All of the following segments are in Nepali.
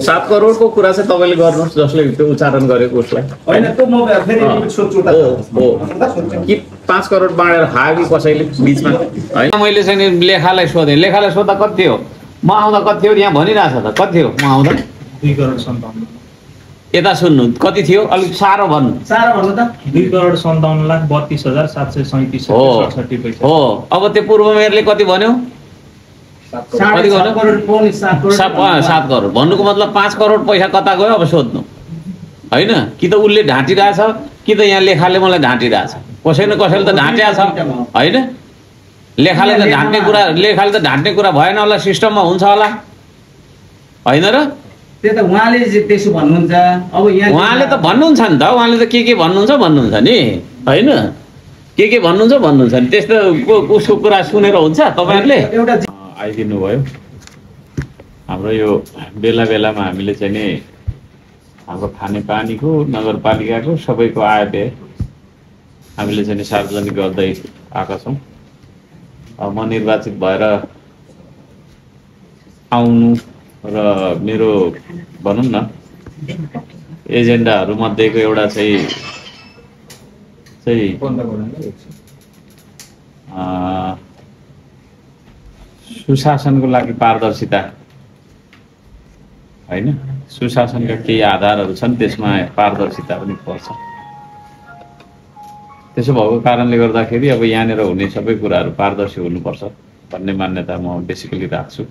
7 करोड़ को कुरा से तबले गर्नुस् जसले त्यो उच्चारण गरेको उसलाई हैन त्यो म फेरि सोच्छु त हो कि 5 करोड बाँडेर खाएको कसैले बीचमा हैन मैले चाहिँ लेखालाई सोधे लेखालाई सोध्दा कति हो म आउँदा कति हो यहाँ भनिराछ त कति हो म आउँदा 2 करोड 57 यता सुन्नु कति थियो अलिक सारो भन्नु त 2 करोड 57 लाख 32737 हो अब त्यो पूर्व मेयरले कति भन्यो 7 करोड भन्नुको मतलब 5 करोड पैसा कता गयो अब सोध्नु हैन कि त उले ढाँटिराछ कि त यहाँ लेखाले मलाई ढाँटिराछ कसै न कसैले त ढाँट्या छ हैन लेखाले त ढाँट्ने कुरा भएन होला सिस्टममा हुन्छ होला हैन र त्यो त उहाँले त्यसो भन्नुहुन्छ अब यहाँ उहाँले त भन्नुहुन्छ नि त उहाँले त के भन्नुहुन्छ नि हैन के भन्नुहुन्छ नि त्यस्तो उसको कुरा सुनेर हुन्छ तपाईहरुले एउटा आइदिनु भयो। हाम्रो यो बेला बेलामा हामीले चाहिँ नि हाम्रो खानेपानीको नगरपालिकाको सबैको आयव्यय हामीले चाहिँ नि सार्वजनिक गर्दै आएका छौँ। म निर्वाचित भएर आउनु र मेरो भनौँ न एजेन्डाहरु मध्येको एउटा चाहिँ सुशासनको लागि पारदर्शिता हैन सुशासनका केही आधारहरु छन् त्यसमा पारदर्शिता पनि पर्छ। त्यसो भएको कारणले गर्दाखेरि अब यहाँनेर हुने सबै कुराहरु पारदर्शी हुनुपर्छ भन्ने मान्यता म बेसिकली राख्छु।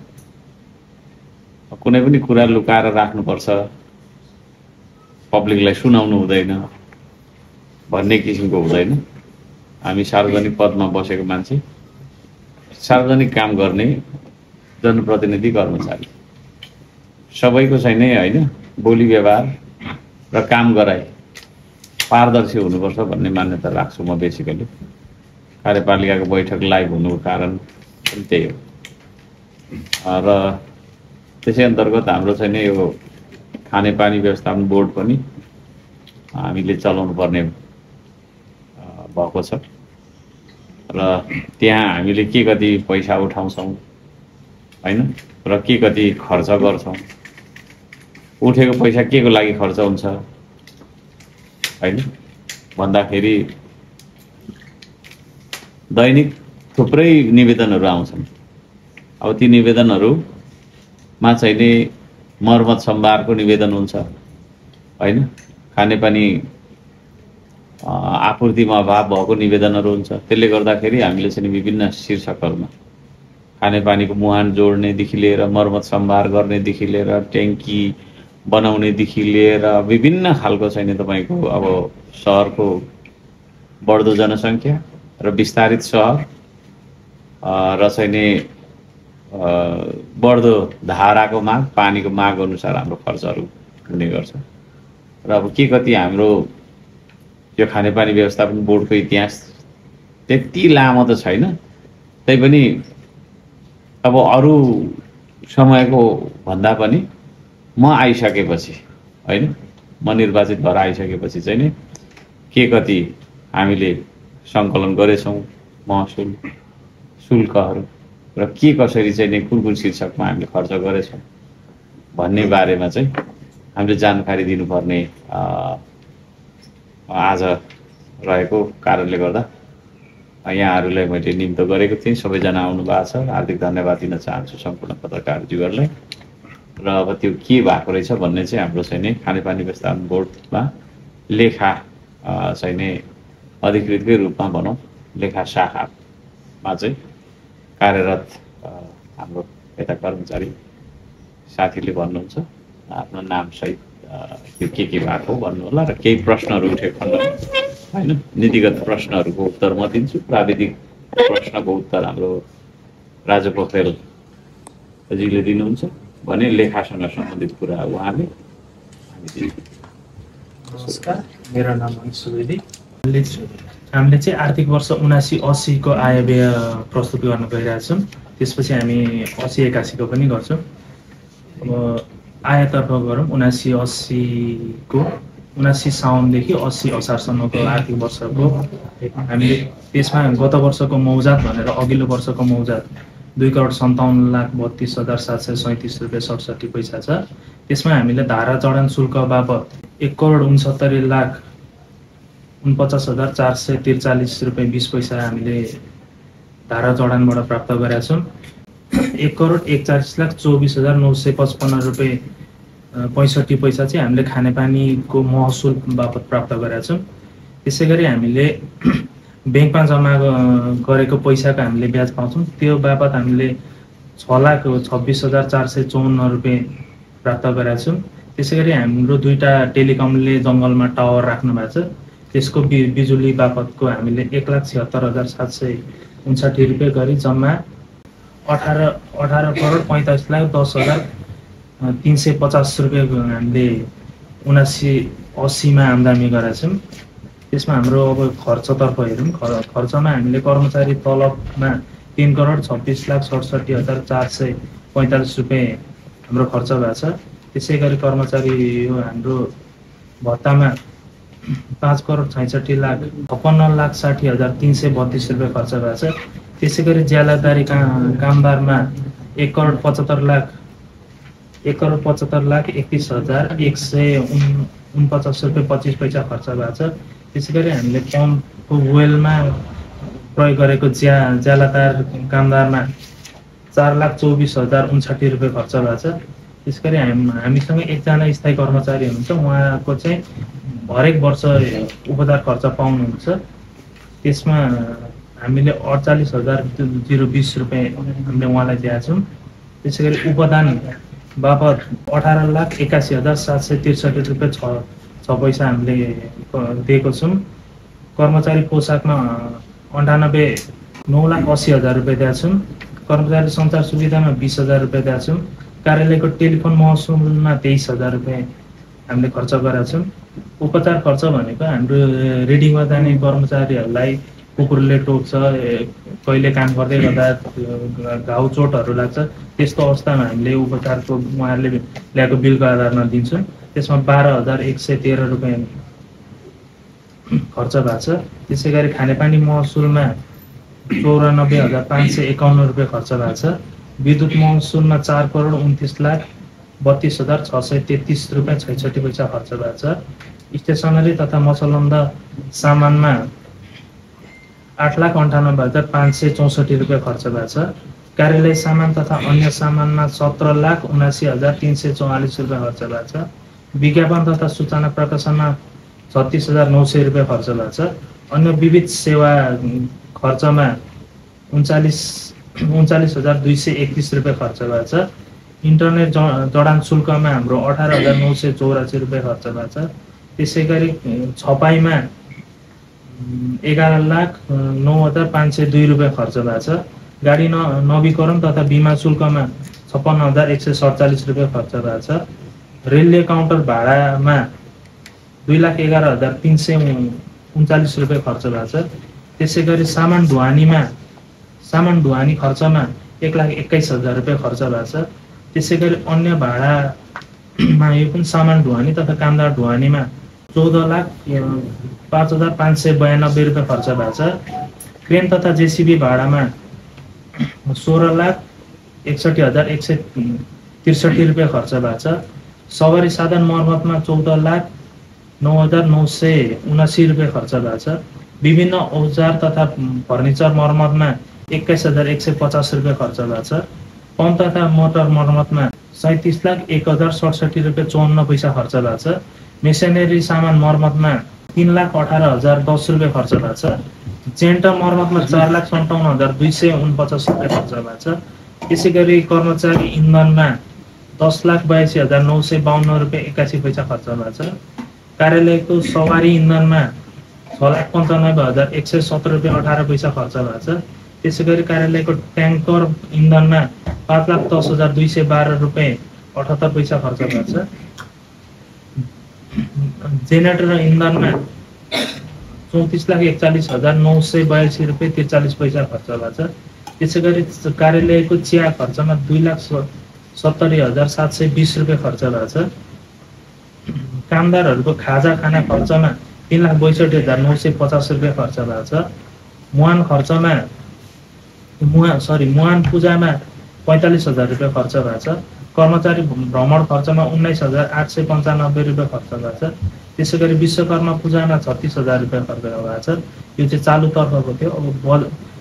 कुनै पनि कुरा लुकाएर राख्नुपर्छ पब्लिकलाई सुनाउनु हुँदैन भन्ने किसिमको हुँदैन। हामी सार्वजनिक पदमा बसेको मान्छे सार्वजनिक काम गर्ने जनप्रतिनिधि कर्मचारी सबैको चाहिँ नै हैन बोली व्यवहार र काम गराइ पारदर्शी हुनुपर्छ भन्ने मान्यता राख्छु म बेसिकली। कार्यपालिकाको बैठक लाइभ हुनुको कारण त्यही हो र त्यसै अन्तर्गत हाम्रो चाहिँ नै यो खानेपानी व्यवस्थापन बोर्ड पनि हामीले चलाउनु पर्ने भएको छ र त्यहाँ हामीले के कति पैसा उठाउँछौं हैन र के कति खर्च गर्छौं उठेको पैसा केको लागि खर्च हुन्छ हैन भन्दाखेरि दैनिक थुप्रै निवेदनहरु आउँछन्। अब ती निवेदनहरुमा चाहिँ नि मर्मत सम्भारको निवेदन हुन्छ हैन खानेपानी आपूर्तिमा अभाव भएको निवेदनहरु हुन्छ। त्यसले गर्दाखेरि हामीले चाहिँ विभिन्न शीर्षकहरुमा खानेपानीको मुहान जोड्ने देखि लिएर मर्मत सम्भार गर्ने देखि लिएर ट्याङ्की बनाउने देखि लिएर विभिन्न खालको चाहिँ नि तपाईको अब शहरको बढ्दो जनसंख्या र विस्तारित शहर र चाहिँ नि बढ्दो धाराको माग पानीको माग अनुसार हाम्रो खर्चहरु हुने गर्छ। र अब के कति हाम्रो यो खानेपानी व्यवस्थापन बोर्डको इतिहास त्यति लामो त छैन तैपनि अब अरु समयको भन्दा पनि म आइसकेपछि हैन म निर्वाचित भएर आइसकेपछि चाहिँ नि के कति हामीले संकलन गरेछौं महसुल शुल्कहरु र के कसरी चाहिँ नि कुन शीर्षकमा हामीले खर्च गरेछौं भन्ने बारेमा चाहिँ हामीले जानकारी दिनुपर्ने आज रहेको कारणले गर्दा यहाँहरुलाई मैले नियुक्त गरेको थिएँ। सबैजना आउनु भएको छ हार्दिक धन्यवाद दिन चाहन्छु सम्पूर्ण पत्रकारज्यूहरुलाई। र अब त्यो के भएको रहेछ भन्ने चाहिँ हाम्रो चाहिँ नि खानेपानी व्यवस्थापन बोर्डमा लेखा चाहिँ नि अधिकृतकै रूपमा भनौं लेखा शाखामा चाहिँ कार्यरत हाम्रो यता कर्मचारी साथीले भन्नुहुन्छ आफ्नो नाम सहित के भएको भन्नु होला र केही प्रश्नहरु उठेको खण्डमा हैन नीतिगत प्रश्नहरुको उत्तर म दिन्छु। प्राविधिक प्रश्नको उत्तर हाम्रो राजु पोखरेल हजुरले दिनुहुन्छ भने लेखासँग सम्बन्धित कुरा उहाँले हामी दिन्छौं। नमस्कार मेरो नाम अनिश सुवेदी। हामीले चाहिँ आर्थिक वर्ष 79-80 को आयव्यय प्रस्तुत गर्न गइरहेका छौं। त्यसपछि हामी 80-81 को पनि गर्छौं। अब आयतर्फ गरौं 79-80 को 79 साउनदेखि 80 असारसम्मको आर्थिक वर्षको हामीले त्यसमा गत वर्षको मौजात भनेर अघिल्लो वर्षको मौजात 2,57,32,737,67 पैसा छ। त्यसमा हामीले धारा जडान शुल्क बापत 1,69,49,443,20 पैसा हामीले धारा जडानबाट प्राप्त गरेका छौं। 1,41,24,955,65 पैसा चाहिँ हामीले खानेपानीको महसुल बापत प्राप्त गरेका छौं। त्यसैगरी हामीले बैंकमा जम्मा गरेको पैसाको हामीले ब्याज पाउँछौं। त्यो बापत हामीले 6,26,454 रुपैयाँ प्राप्त गरेका छौं। त्यसैगरी हाम्रो दुईटा टेलिकमले जंगलमा टावर राख्नु भएको छ, त्यसको बिजुली बापतको हामीले 1,76,759 रुपैयाँ गरी जम्मा 18,45,10,350 रुपैयाँ हामीले 79,80 मा आमदानी गरेका छौं। त्यसमा हाम्रो अब खर्चतर्फ हेरौं। खर्चमा हामीले कर्मचारी तलबमा 3,26,67,445 रुपैयाँ हाम्रो खर्च भएको छ। त्यसैगरी कर्मचारी यो हाम्रो भत्तामा 5,66,56,60,332 रुपैयाँ खर्च भएको छ। त्यसैगरी ज्यालादारी कामदारमा 1,75,31,149,25 रुपैयाँ 25 पैसा खर्च भएको छ। त्यसैगरी हामीले पम्पको वेलमा प्रयोग गरेको ज्यालादार कामदारमा 4,24,059 रुपैयाँ खर्च भएको छ। त्यसैगरी हामीसँग एकजना स्थायी कर्मचारी हुनुहुन्छ, उहाँको चाहिँ हरेक वर्ष उपचार खर्च पाउनुहुन्छ। त्यसमा हामीले 48,020 रुपैयाँ हामीले उहाँलाई दिएका छौँ। त्यसैगरी उपदान बापत 18,81,763 रुपैयाँ 6 पैसा हामीले दिएको छौँ। कर्मचारी पोसाकमा 9,80,000 रुपैयाँ दिएका छौँ। कर्मचारी सञ्चार सुविधामा 20,000 रुपैयाँ दिएका छौँ। कार्यालयको टेलिफोन महसुलमा 23,000 रुपैयाँ हामीले खर्च गरेका छौँ। उपचार खर्च भनेको हाम्रो रिडिङमा जाने कर्मचारीहरूलाई कुकुरले टोक्छ, कहिले काम गर्दै गर्दा घाउ चोटहरू लाग्छ, त्यस्तो अवस्थामा हामीले उपचारको उहाँहरूले ल्याएको बिलको आधारमा दिन्छौँ। त्यसमा 12,113 रुपैयाँ खर्च भएको छ। त्यसैगरी खानेपानी महसुलमा 94,551 रुपैयाँ खर्च भएको छ। विद्युत महसुलमा 4,29,32,633 रुपैयाँ 66 पैसा खर्च भएको छ। स्टेसनरी तथा मसलन्दा सामानमा 8,98,564 रुपैयाँ खर्च भएको छ। कार्यालय सामान तथा अन्य सामानमा 17,79,344 रुपैयाँ खर्च भएको छ। विज्ञापन तथा सूचना प्रकाशनमा 36,900 रुपैयाँ खर्च भएको छ। अन्य विविध सेवा खर्चमा 39,231 रुपैयाँ खर्च भएको छ। इन्टरनेट जडान शुल्कमा हाम्रो 18,984 रुपैयाँ खर्च भएको छ। त्यसैगरी छपाईमा 11,09,502 रुपैयाँ खर्च भएको छ। गाडी नवीकरण तथा बीमा शुल्कमा 56,147 रुपैयाँ खर्च भएको छ। रेलवे काउन्टर भाडामा 2,11,339 रुपैयाँ खर्च भएको छ। त्यसैगरी सामान ढुवानी खर्चमा 1,21,000 रुपैयाँ खर्च भएको छ। त्यसैगरी अन्य भाडामा यो पनि सामान ढुवानी तथा कामदार ढुवानीमा 14,05,592 रुपैयाँ खर्च भएको छ। क्रेन तथा जेसिबी भाडामा 16,61,163 रुपैयाँ खर्च भएको छ। सवारी साधन मर्मतमा 14,09,779 रुपैयाँ खर्च भएको छ। विभिन्न औजार तथा फर्निचर मर्मतमा 21,150 रुपैयाँ खर्च भएको छ। पम्प तथा मोटर मर्मतमा 37,01,067 रुपैयाँ 54 पैसा खर्च भएको छ। मेसिनरी सामान मर्मतमा 3,18,010 रुपैयाँ खर्च भएको छ। जेन्टर मर्मतमा 4,57,249 रुपैयाँ खर्च भएको छ। त्यसैगरी कर्मचारी इन्धनमा 10,82,952 रुपैयाँ 81 पैसा खर्च भएको छ। कार्यालयको सवारी इन्धनमा 6,95,117 रुपैयाँ 18 पैसा खर्च भएको छ। त्यसैगरी कार्यालयको ट्याङ्कर इन्धनमा 5,10,212 रुपैयाँ 78 पैसा खर्च भएको छ। जेनेरेटर इन्धनमा 34,41,982 रुपैयाँ 43 पैसा खर्च भएको छ। त्यसैगरी कार्यालयको चिया खर्चमा 2,70,720 रुपैयाँ खर्च भएको छ। कामदारहरूको खाजा खाना खर्चमा 3,62,950 रुपैयाँ खर्च भएको छ। मुहान खर्चमा मुहान सरी मुहान पूजा में 45,000 रुपये खर्च भएको छ। कर्मचारी भ्रमण खर्च में 19,895 रुपये खर्च भएको छ। त्यसैगरी विश्वकर्मा पूजा में 36,000 रुपये खर्च भएको छ। यो चाहिँ चालू तर्फको थियो। अब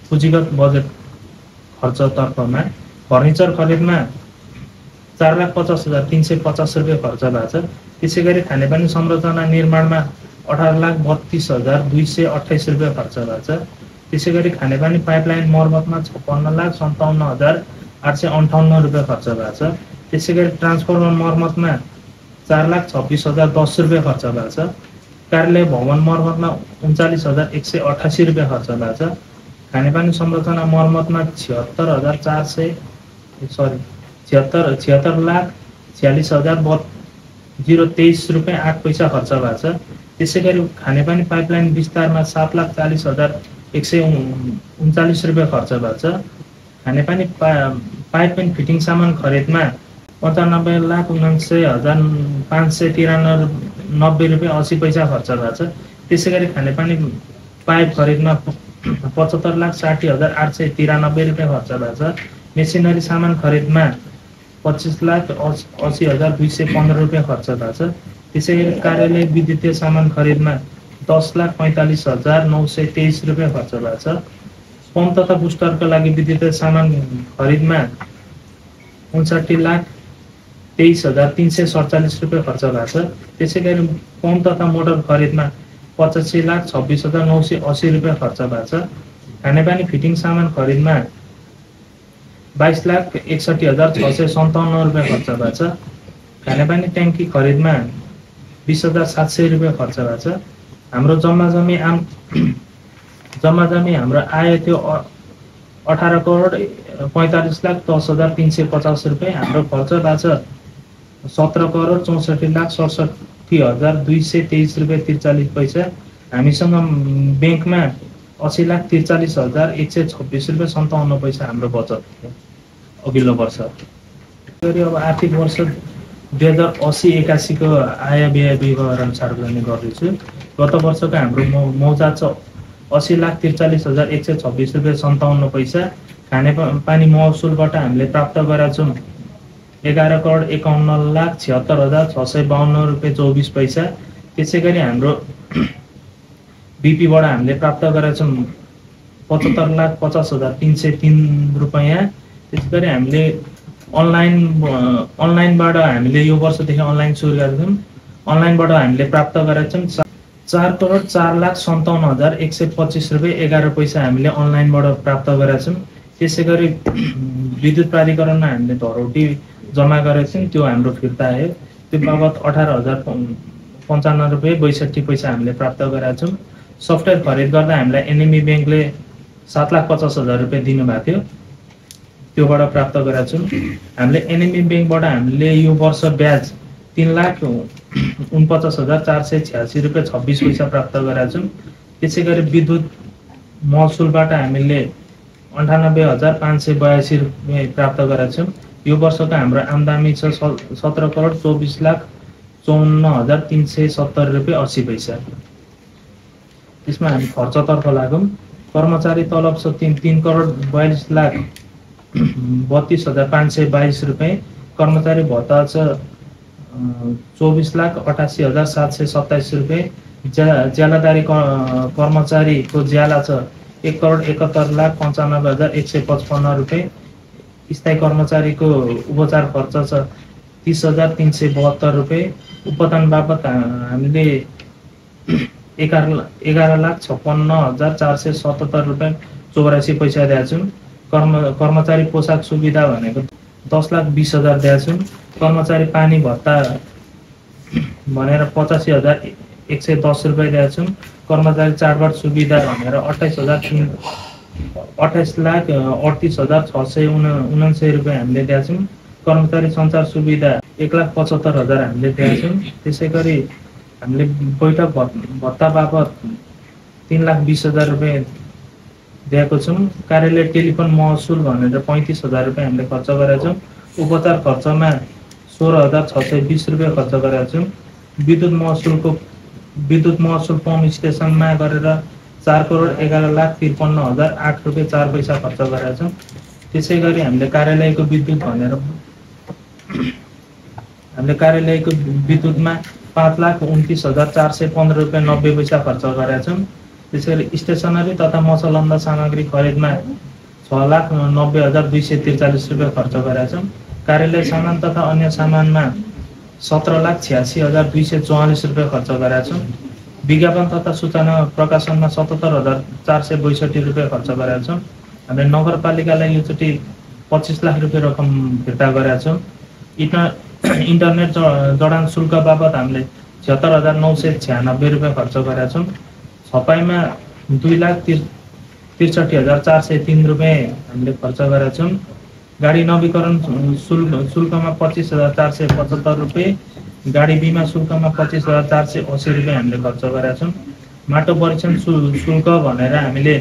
पुँजीगत बजेट खर्च तर्फ में फर्निचर खरीद में 4,50,350 रुपये खर्च भएको छ। त्यसैगरी खानेपानी संरचना निर्माण में 18,32,228 रुपये खर्च भएको छ। त्यसैगरी खानेपानी पाइपलाइन मर्मत में 56,57,858 रुपये खर्च भएको छ। त्यसैगरी ट्रांसफर्मर मर्मत में 4,26,010 रुपये खर्च भएको छ। कार्यालय भवन मर्मत में 39,188 रुपये खर्च भएको छ। खानेपानी संरचना मर्मत में 76,423,023 रुपये 8 पैसा खर्च भएको छ। त्यसैगरी खानेपानी पाइपलाइन विस्तार में 7,40,139 रुपये खर्च भएको छ। खानेपानी पाइप एंड फिटिंग सामान खरीद में 95,99,593 रुपये 80 पैसा खर्च भएको छ। त्यसैगरी खानेपानी पाइप खरीद में 75,60,893 रुपये खर्च भएको छ। मेसिनरी सामान खरीद में 25,80,215 रुपये खर्च भएको छ। त्यसैगरी कार्यालय विद्युतीय सामान खरीद में 10,45,923 रुपये खर्च भएको छ। पंप तथा बुस्टर का लागि विद्युतीय सामान खरीद में 59,23,347 रुपये खर्च भएको छ। त्यसैगरी पंप तथा मोटर खरीद में 85,26,980 रुपये खर्च भएको छ। खानेपानी फिटिंग सामान खरीद में 22,61,657 रुपये खर्च भएको छ। खानेपानी टैंकी खरीद में 20,700 रुपये खर्च भएको छ। हाम्रो जम्मा जमी हाम्रो आय थियो 18,45,10,350 रुपये। हाम्रो खर्च भएको छ 17,64,67,223 रुपये 43 पैसा। हामीसँग बैंक में 80,43,126 रुपये 57 पैसा हाम्रो बचत थियो अघिल्लो वर्ष। अब आर्थिक वर्ष 2080-81 को आय व्यय विवरण सार्वजनिक गर्दैछु। गत वर्ष का हम मौजा 80,43,126 रुपये 57 पैसा। खानेपानी महसुलबाट हामीले प्राप्त गरेका छौं 11,51,76,652 रुपये 24 पैसा। त्यसैगरी हाम्रो बीपीबाट हामीले प्राप्त गरेका छौं 75,50,303 रुपैयाँ। त्यसैगरी हामीले अनलाइनबाट हामीले यो वर्षदेखि अनलाइन सुरु गरेका छौं। अनलाइनबाट हामीले प्राप्त गरेका छौं 4,57,125 रुपये 11 पैसा हामीले अनलाइनबाट प्राप्त गरेका छौं। त्यसैगरी विद्युत प्राधिकरणमा हामीले धरोहरी जम्मा गरेका छौं, त्यो हाम्रो फिर्ता आयो। त्यो बाबत 18,055 रुपये 62 पैसा हामीले प्राप्त गरेका छौं। सफ्टवेयर खरिद गर्दा हामीलाई एनएमई बैंकले 7,50,000 रुपये दिनुभएको थियो, त्योबाट प्राप्त गरेका छौं। हामीले एनएमई बैंकबाट हामीले यो वर्ष ब्याज 3,49,486 रुपये 26 पैसा प्राप्त गरेका छौं। त्यसैगरी विद्युत महसुलबाट हामीले 98,582 रुपये प्राप्त गरेका छौं। यो वर्षको हाम्रो आमदानी छ 17,24,54,370 रुपये 80 पैसा। यसमा हामी खर्चतर्फ लागौँ। कर्मचारी तलब छ 3,42,32,522 रुपये। कर्मचारी भत्ता छ 24,88,727 रुपये। ज्यालादारी कर्मचारी को ज्याला छ 1,71,95,155 रुपये। स्थायी कर्मचारी को उपचार खर्च छ 30,372 रुपये। उपदान बापत हामीले 11,56,477 रुपये 84 पैसा दिएका छौं। कर्मचारी पोशाक सुविधा भनेको 10,20,000 दिएका छौं। कर्मचारी पानी भत्ता भनेर 85,110 रुपये दिएका छौं। कर्मचारी चाडबाड सुविधा भनेर 28,38,679 रुपये हामीले दिएका छौं। कर्मचारी सञ्चार सुविधा 1,75,000 हामीले दिएका छौं। त्यसैगरी हामीले बैठक भत्ता बापत 3,20,000 रुपये दिएको छौं। कार्यालय टेलिफोन महसुल भनेर 35,000 रुपये हामीले खर्च गरेका छौं। उपचार खर्च में 16,620 रुपये खर्च गरेका छौं। विद्युत महसुल पम्प स्टेशन में गरेर 4,11,53,008 रुपये 4 पैसा खर्च गरेका छौं। हामीले कार्यालयको विद्युत भनेर हामीले कार्यालयको विद्युतमा 5,29,415 रुपये 90 पैसा खर्च गरेका छौं। त्यसैगरी स्टेशनरी तथा मसलन्द सामग्री खरिदमा 6,90,243 रुपये खर्च गरेका छौं। कार्यालय सामान तथा अन्य सामानमा 17,86,244 रुपये खर्च गरेका छौं। विज्ञापन तथा सूचना प्रकाशनमा 77,462 रुपये खर्च गरेका छौं। हामीले नगरपालिकालाई योचोटि 25 लाख रुपये रकम फिर्ता गरेका छौं। इन्टरनेट जडान शुल्क बापत हामीले 76,996 रुपये खर्च गरेका छौं। छपाईमा 2,63,403 रुपये हामीले खर्च गरेका छौं। गाडी नवीकरण शुल्कमा 25,475 रुपये, गाडी बीमा शुल्कमा 25,480 रुपये हामीले खर्च गरेका छौं। माटो परीक्षण शुल्क भनेर हामीले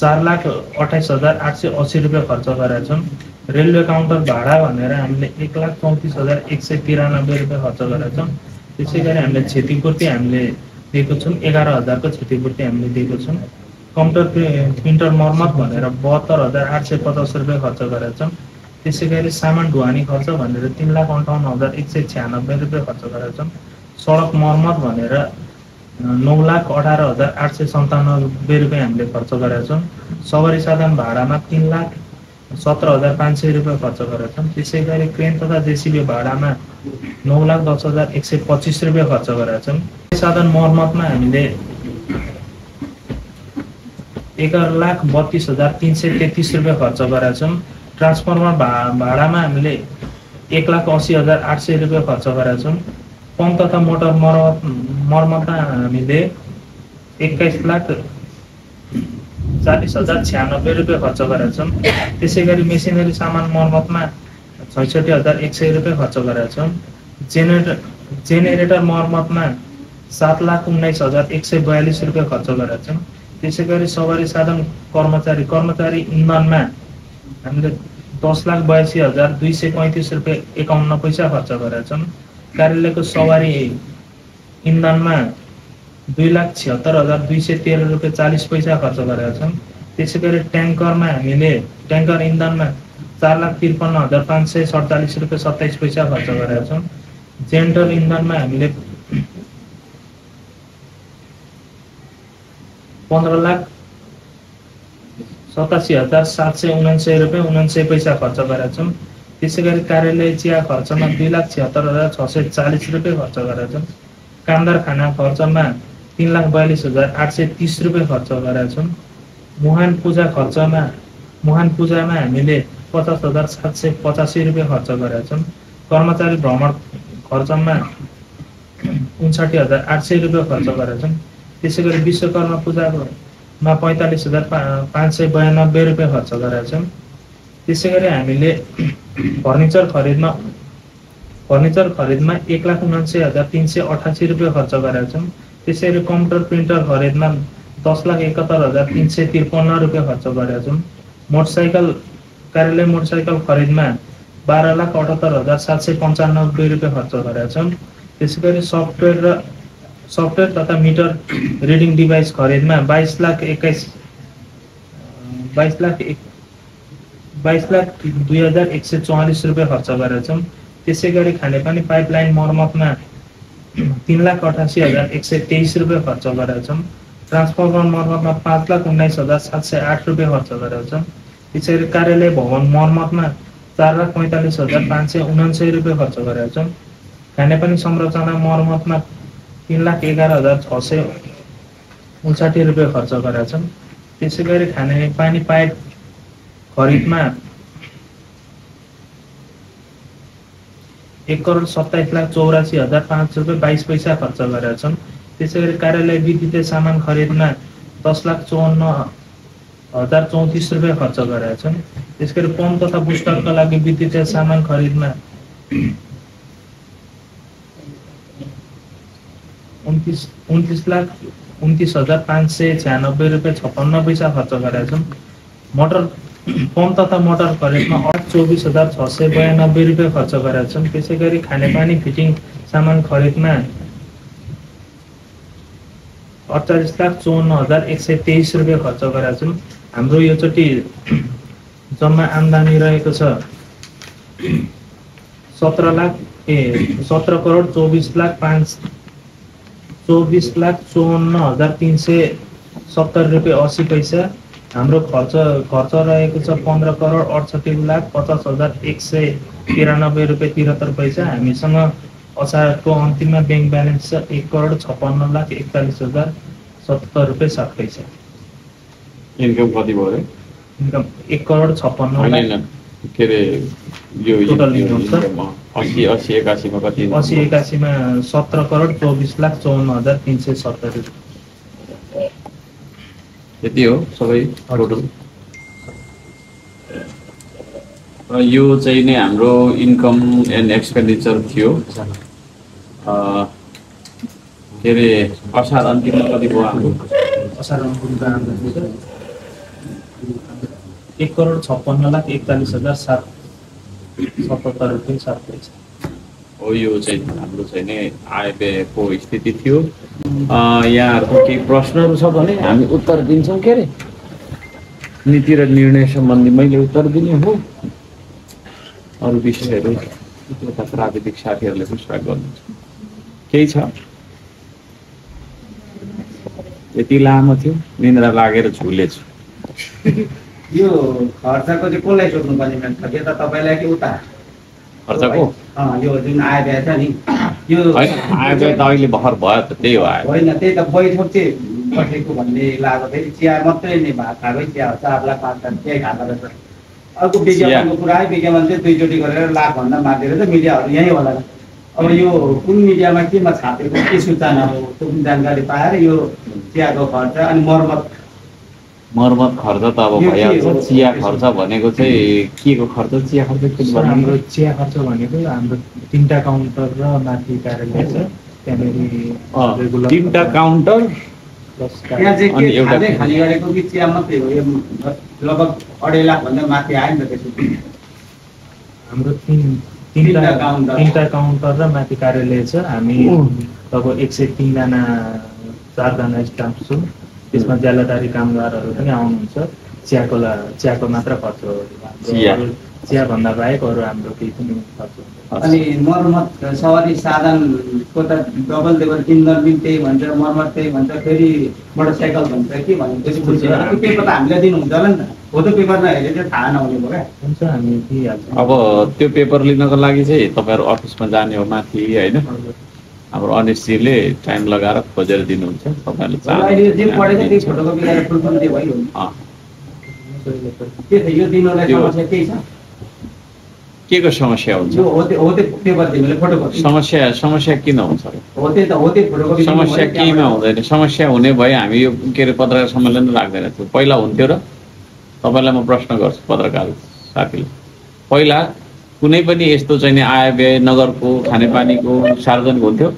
4,28,880 रुपये खर्च गरेका छौं। रेलवे काउन्टर भाडा भनेर हामीले 1,34,193 रुपये खर्च गरेका छौं। त्यसैगरी हामीले क्षतिपूर्ति हामीले दिएको छौं, 11,000 को क्षतिपूर्ति हामीले दिएको छौं। कम्प्युटर प्रिन्टर मर्मत भनेर 72,850 रुपये खर्च गरेका छौं। त्यसैगरी सामान ढुवानी खर्च भनेर 3,58,196 रुपये खर्च गरेका छौं। सडक मर्मत भनेर 9,18,897 रुपये हामीले खर्च गरेका छौँ। सवारी साधन भाडामा 3,17,500 रुपये खर्च गरेका छौँ। त्यसैगरी क्रेन तथा जेसिबी भाडामा 9,10,125 रुपये खर्च गरेका छौँ। साधन मर्मतमा हामीले 1,32,333 रुपये खर्च गरेका छौँ। ट्रान्सफर्मर भाडामा हामीले 1,80,800 रुपये खर्च गरेका छौँ। पम्प तथा मोटर मर्मतमा हामीले 21,40,096 रुपये खर्च गरेका छौँ। त्यसैगरी मेसिनरी सामान मर्मतमा 66,100 रुपये खर्च गरेका छौँ। जेनेरेटर मर्मतमा 7,19,142 रुपये खर्च गरेका छौँ। त्यसैगरी सवारी साधन कर्मचारी इन्धनमा हामीले 10,82,235 रुपये 51 पैसा खर्च गरेका छौँ। कार्यालयको सवारी इन्धनमा 2,76,213 रुपये 40 पैसा खर्च गरेका छौँ। त्यसैगरी ट्याङ्करमा हामीले ट्याङ्कर इन्धनमा 4,53,547 रुपये 27 पैसा खर्च गरेका छौँ। जेन्टर इन्धनमा हामीले 15,87,779 रुपये 79 पैसा खर्च गरेका छौँ। त्यसैगरी कार्यालय चिया खर्चमा 2,76,640 रुपये खर्च गरेका छौँ। कामदार खाना खर्चमा 3,42,830 रुपये खर्च गरेका छौँ। मुहान पूजामा हामीले 50,785 रुपये खर्च गरेका छौँ। कर्मचारी भ्रमण खर्चमा 59,800 रुपये खर्च गरेका छौँ। त्यसैगरी विश्वकर्मा पूजामा 45,592 रुपये खर्च गरेका छौँ। त्यसैगरी हामीले फर्निचर खरिदमा 1,79,388 रुपये खर्च गरेका छौँ। त्यसैगरी कम्प्युटर प्रिन्टर खरिदमा 10,71,353 रुपये खर्च गरेका छौँ। कार्यालय मोटरसाइकल खरिदमा 12,78,795 रुपये खर्च गरेका छौँ। त्यसैगरी सफ्टवेयर तथा मिटर रिडिङ डिभाइस खरिदमा 22,02,144 रुपये खर्च गरेका छौँ। त्यसैगरी खानेपानी पाइपलाइन मर्मतमा 3,88,123 रुपये खर्च गरेका छौँ। ट्रान्सफर्मर मर्मतमा 5,19,708 रुपये खर्च गरेका छौँ। त्यसैगरी कार्यालय भवन मर्मतमा 4,45,579 रुपये खर्च गरेका छौँ। खानेपानी संरचना मर्मतमा 3,11,659 रुपये खर्च गरेका छौँ। त्यसैगरी खानेपानी पाइप खरिदमा 1,27,84,522 रुपये 22 पैसा खर्च गरेका छौँ। त्यसैगरी कार्यालय विद्युतीय सामान खरिदमा 10,54,034 रुपये खर्च गरेका छौँ। त्यसैगरी पम्प तथा बुस्टरका लागि विद्युतीय सामान खरिदमा 29,29,596 रुपये 56 पैसा खर्च गरेका छौँ। पम्प तथा मोटर खरिदमा 24,692 रुपये खर्च गरेका छौँ। त्यसैगरी खानेपानी फिटिङ सामान खरिदमा 48,54,123 रुपये खर्च गरेका छौं। हाम्रो योचोटी जम्मा आम्दानी रहेको छ 17,24,54,370 रुपये 80 पैसा। हाम्रो खर्च रहेको छ 15,38,50,193 रुपये 73 पैसा। हामीसँग असारको अन्तिममा बैंक ब्यालेन्स 1,56,41,70 रुपये 7 पैसा। इन्कम कति भयो? इन्कम 1,56,00,000 केरे यो टोटल इन्कम छ 80,81 मा कति? 80,81 मा 17,24,54,370 रुपये यति हो सबै टोटल। यो चाहिँ नि हाम्रो इन्कम एन्ड एक्सपेन्डिचर थियो। के अरे असार अन्तिम कति भयो हाम्रो? असार अन्तिमको आम्दानी छ 1,56,41,770 रुपैयाँ 7 पैसा हो। यो चाहिँ हाम्रो चाहिँ नि आयव्ययको स्थिति थियो। यहाँहरूको केही प्रश्नहरू छ भने हामी उत्तर दिन्छौँ। के अरे नीति र निर्णय सम्बन्धी मैले उत्तर दिने हो। अरू विषयहरू प्राविधिक साथीहरूले पुस्तक गर्नुहुन्छ। केही छ? यति लामो थियो निन्द्रा लागेर झुलेछु। यो खर्चको चाहिँ कसलाई सोध्नुपर्ने मान्छे यता तपाईँलाई कि उता खर्चको? यो जुन आय व्यय छ नि यो आय व्यय त अहिले भर्खर भयो त त्यही हो आयो होइन त्यही त बैठक चाहिँ बसेको भन्ने लाग्यो। फेरि चिया मात्रै नै भात खाएकै चिया हो 4,05,000 त्यही खाता रहेछ। अर्को विज्ञापनको कुरा आयो विज्ञापन चाहिँ दुईचोटि गरेर लाखभन्दा माथि रहेछ। मिडियाहरू यहीँ होला अब यो कुन मिडियामा केमा छापेको के सूचना हो त्यो पनि जानकारी पाएर यो चियाको खर्च अनि मर्मत खर्च त अब भइहाल्छ। चिया खर्च भनेको चाहिँ के को खर्च? चिया खर्च हाम्रो चिया खर्च भनेको हाम्रो 3टा काउन्टर र माथि कार्यालय छ त्यहाँनिर 3टा काउन्टर प्लस खाने खाने गरेको कि चिया मात्रै हो? यो लगभग 2.5 लाख भन्दा माथि आयो नि त त्यसपछि हाम्रो 3टा काउन्टर र माथि कार्यालय छ। हामी लगभग 103 जना 4 जना स्टाफ छौं। त्यसमा ज्यालादारी कामदारहरू पनि आउनुहुन्छ। चियाको मात्र खर्च हो चियाभन्दा बाहेक अरू हाम्रो केही पनि खर्च हुन्छ। अनि मर्मत सवारी साधनको त डबल लेबर इन्धन बिल त्यही भन्छ मर्मत त्यही भन्छ फेरि मोटरसाइकल भन्छ के भनेपछि पेपर त हामीलाई दिनुहुन्छ होला नि त हो त पेपर नहेरे चाहिँ थाहा नहुने भयो क्या हुन्छ हामी दिइहाल्छौँ। अब त्यो पेपर लिनको लागि चाहिँ तपाईँहरू अफिसमा जाने हो माथि होइन हाम्रो अनिश्चितले टाइम लगाएर खोजेर दिनुहुन्छ तपाईँहरूले। के को समस्या हुन्छ? समस्या किन हुन्छ? समस्या केमा हुँदैन? समस्या हुने भए हामी यो के अरे पत्रकार सम्मेलन राख्दैन थियो। पहिला हुन्थ्यो र तपाईँलाई म प्रश्न गर्छु पत्रकार साथीले पहिला कुनै पनि यस्तो चाहिँ आय व्यय नगरको खानेपानीको सार्वजनिक हुन्थ्यो